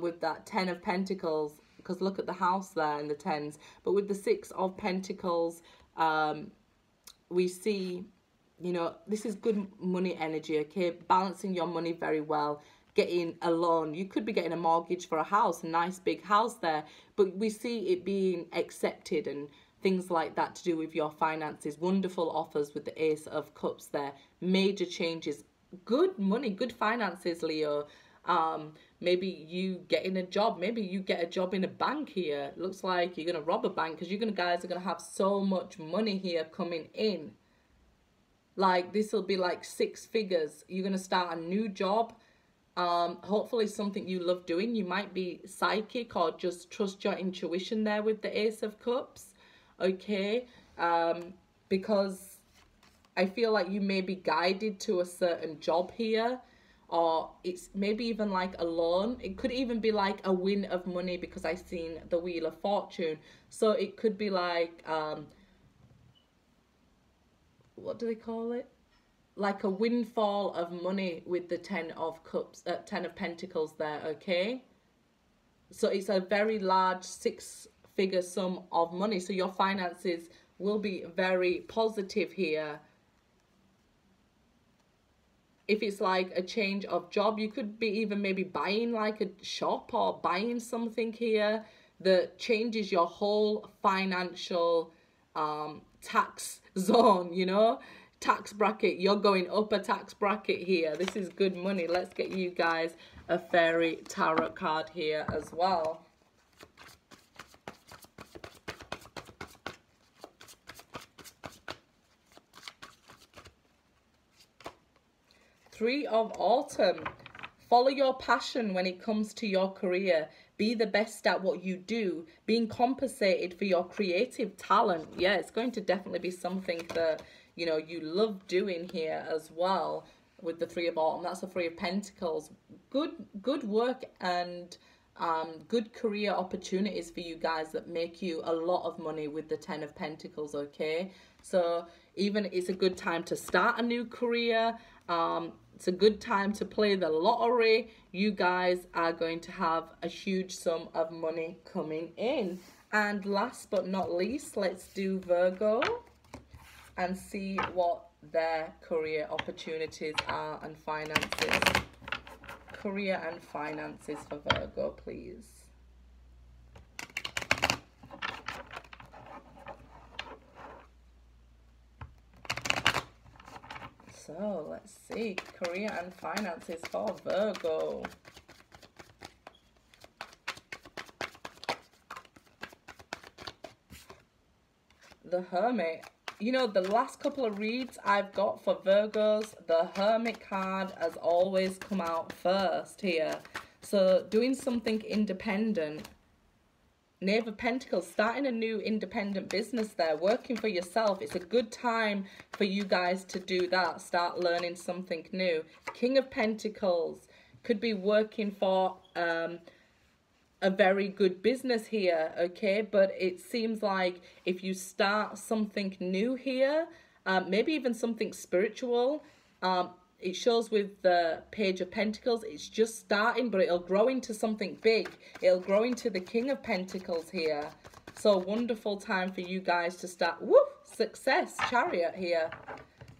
With that Ten of Pentacles, because look at the house there in the tens. But with the Six of Pentacles, we see, you know, this is good money energy, okay? Balancing your money very well. Getting a loan, you could be getting a mortgage for a house, a nice big house there, but we see it being accepted and things like that to do with your finances. Wonderful offers with the Ace of Cups there. Major changes, good money, good finances, Leo. Maybe you getting a job, maybe you get a job in a bank here. It looks like you're gonna rob a bank because you guys are gonna have so much money here coming in. Like this will be like six figures. You're gonna start a new job. Hopefully something you love doing. You might be psychic or just trust your intuition there with the Ace of Cups, okay? Because I feel like you may be guided to a certain job here, or it's maybe even like a loan. It could even be like a win of money because I've seen the Wheel of Fortune. So it could be like, what do they call it? Like a windfall of money with the Ten of Cups, Ten of Pentacles there, okay? So it's a very large six-figure sum of money. So your finances will be very positive here. If it's like a change of job, you could be even maybe buying like a shop or buying something here that changes your whole financial tax zone, you know? Tax bracket, you're going up a tax bracket here. This is good money. Let's get you guys a fairy tarot card here as well. Three of Autumn. Follow your passion when it comes to your career. Be the best at what you do. Being compensated for your creative talent. Yeah, it's going to definitely be something that, you know, you love doing here as well with the Three of Autumn. That's the Three of Pentacles. Good work and good career opportunities for you guys that make you a lot of money with the Ten of Pentacles, okay? So even it's a good time to start a new career. It's a good time to play the lottery. You guys are going to have a huge sum of money coming in. And last but not least, let's do Virgo and see what their career opportunities are and finances. Career and finances for Virgo, please. So let's see, career and finances for Virgo. The Hermit. You know, the last couple of reads I've got for Virgos, the Hermit card has always come out first here. So doing something independent. Knave of Pentacles, starting a new independent business there, working for yourself. It's a good time for you guys to do that, start learning something new. King of Pentacles, could be working for a very good business here, okay? But it seems like if you start something new here, maybe even something spiritual, it shows with the Page of Pentacles, it's just starting, but it'll grow into something big. It'll grow into the King of Pentacles here. So wonderful time for you guys to start. Woo! Success, Chariot here.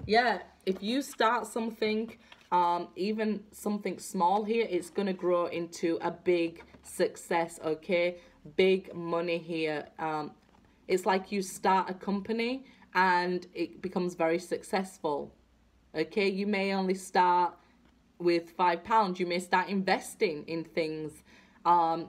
Yeah, if you start something, even something small here, it's going to grow into a big success, okay? Big money here. It's like you start a company and it becomes very successful. Okay, you may only start with £5. You may start investing in things.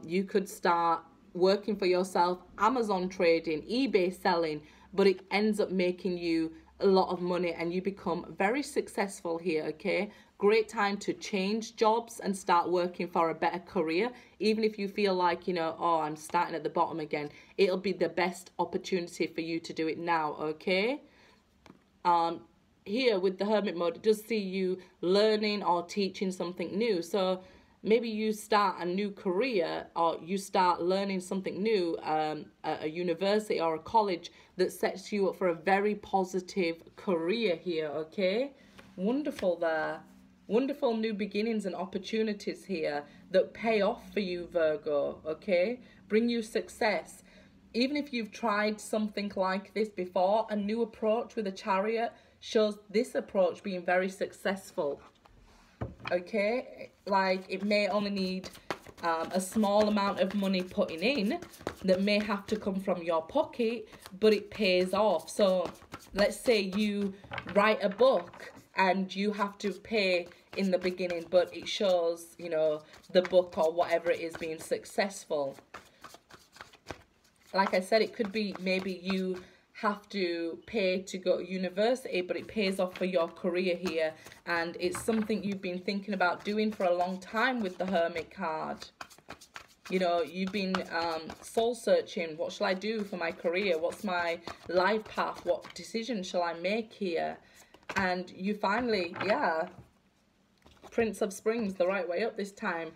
You could start working for yourself, Amazon trading, eBay selling, but it ends up making you a lot of money and you become very successful here, okay? Great time to change jobs and start working for a better career. Even if you feel like, you know, oh, I'm starting at the bottom again, it'll be the best opportunity for you to do it now, okay? Here with the Hermit mode, it does see you learning or teaching something new. So maybe you start a new career or you start learning something new at a university or a college that sets you up for a very positive career here, okay? Wonderful there. Wonderful new beginnings and opportunities here that pay off for you, Virgo, okay? Bring you success. Even if you've tried something like this before, a new approach with a Chariot shows this approach being very successful, okay? Like, it may only need a small amount of money putting in that may have to come from your pocket, but it pays off. So let's say you write a book and you have to pay in the beginning, but it shows, you know, the book or whatever it is being successful. Like I said, it could be maybe you have to pay to go to university, but it pays off for your career here, and it's something you've been thinking about doing for a long time with the Hermit card. You know, you've been soul searching. What shall I do for my career? What's my life path? What decision shall I make here? And you finally, yeah, Prince of Springs, the right way up this time.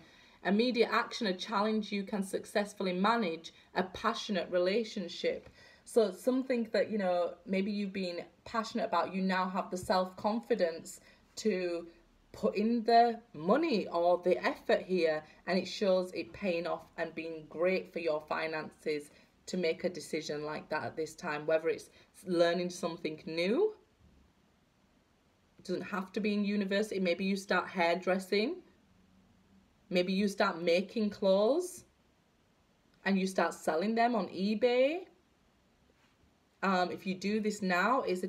Immediate action, a challenge you can successfully manage, a passionate relationship. So it's something that, you know, maybe you've been passionate about, you now have the self-confidence to put in the money or the effort here, and it shows it paying off and being great for your finances to make a decision like that at this time, whether it's learning something new. It doesn't have to be in university. Maybe you start hairdressing. Maybe you start making clothes and you start selling them on eBay. If you do this now, it's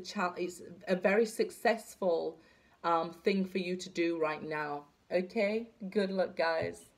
a very successful thing for you to do right now. Okay? Good luck, guys.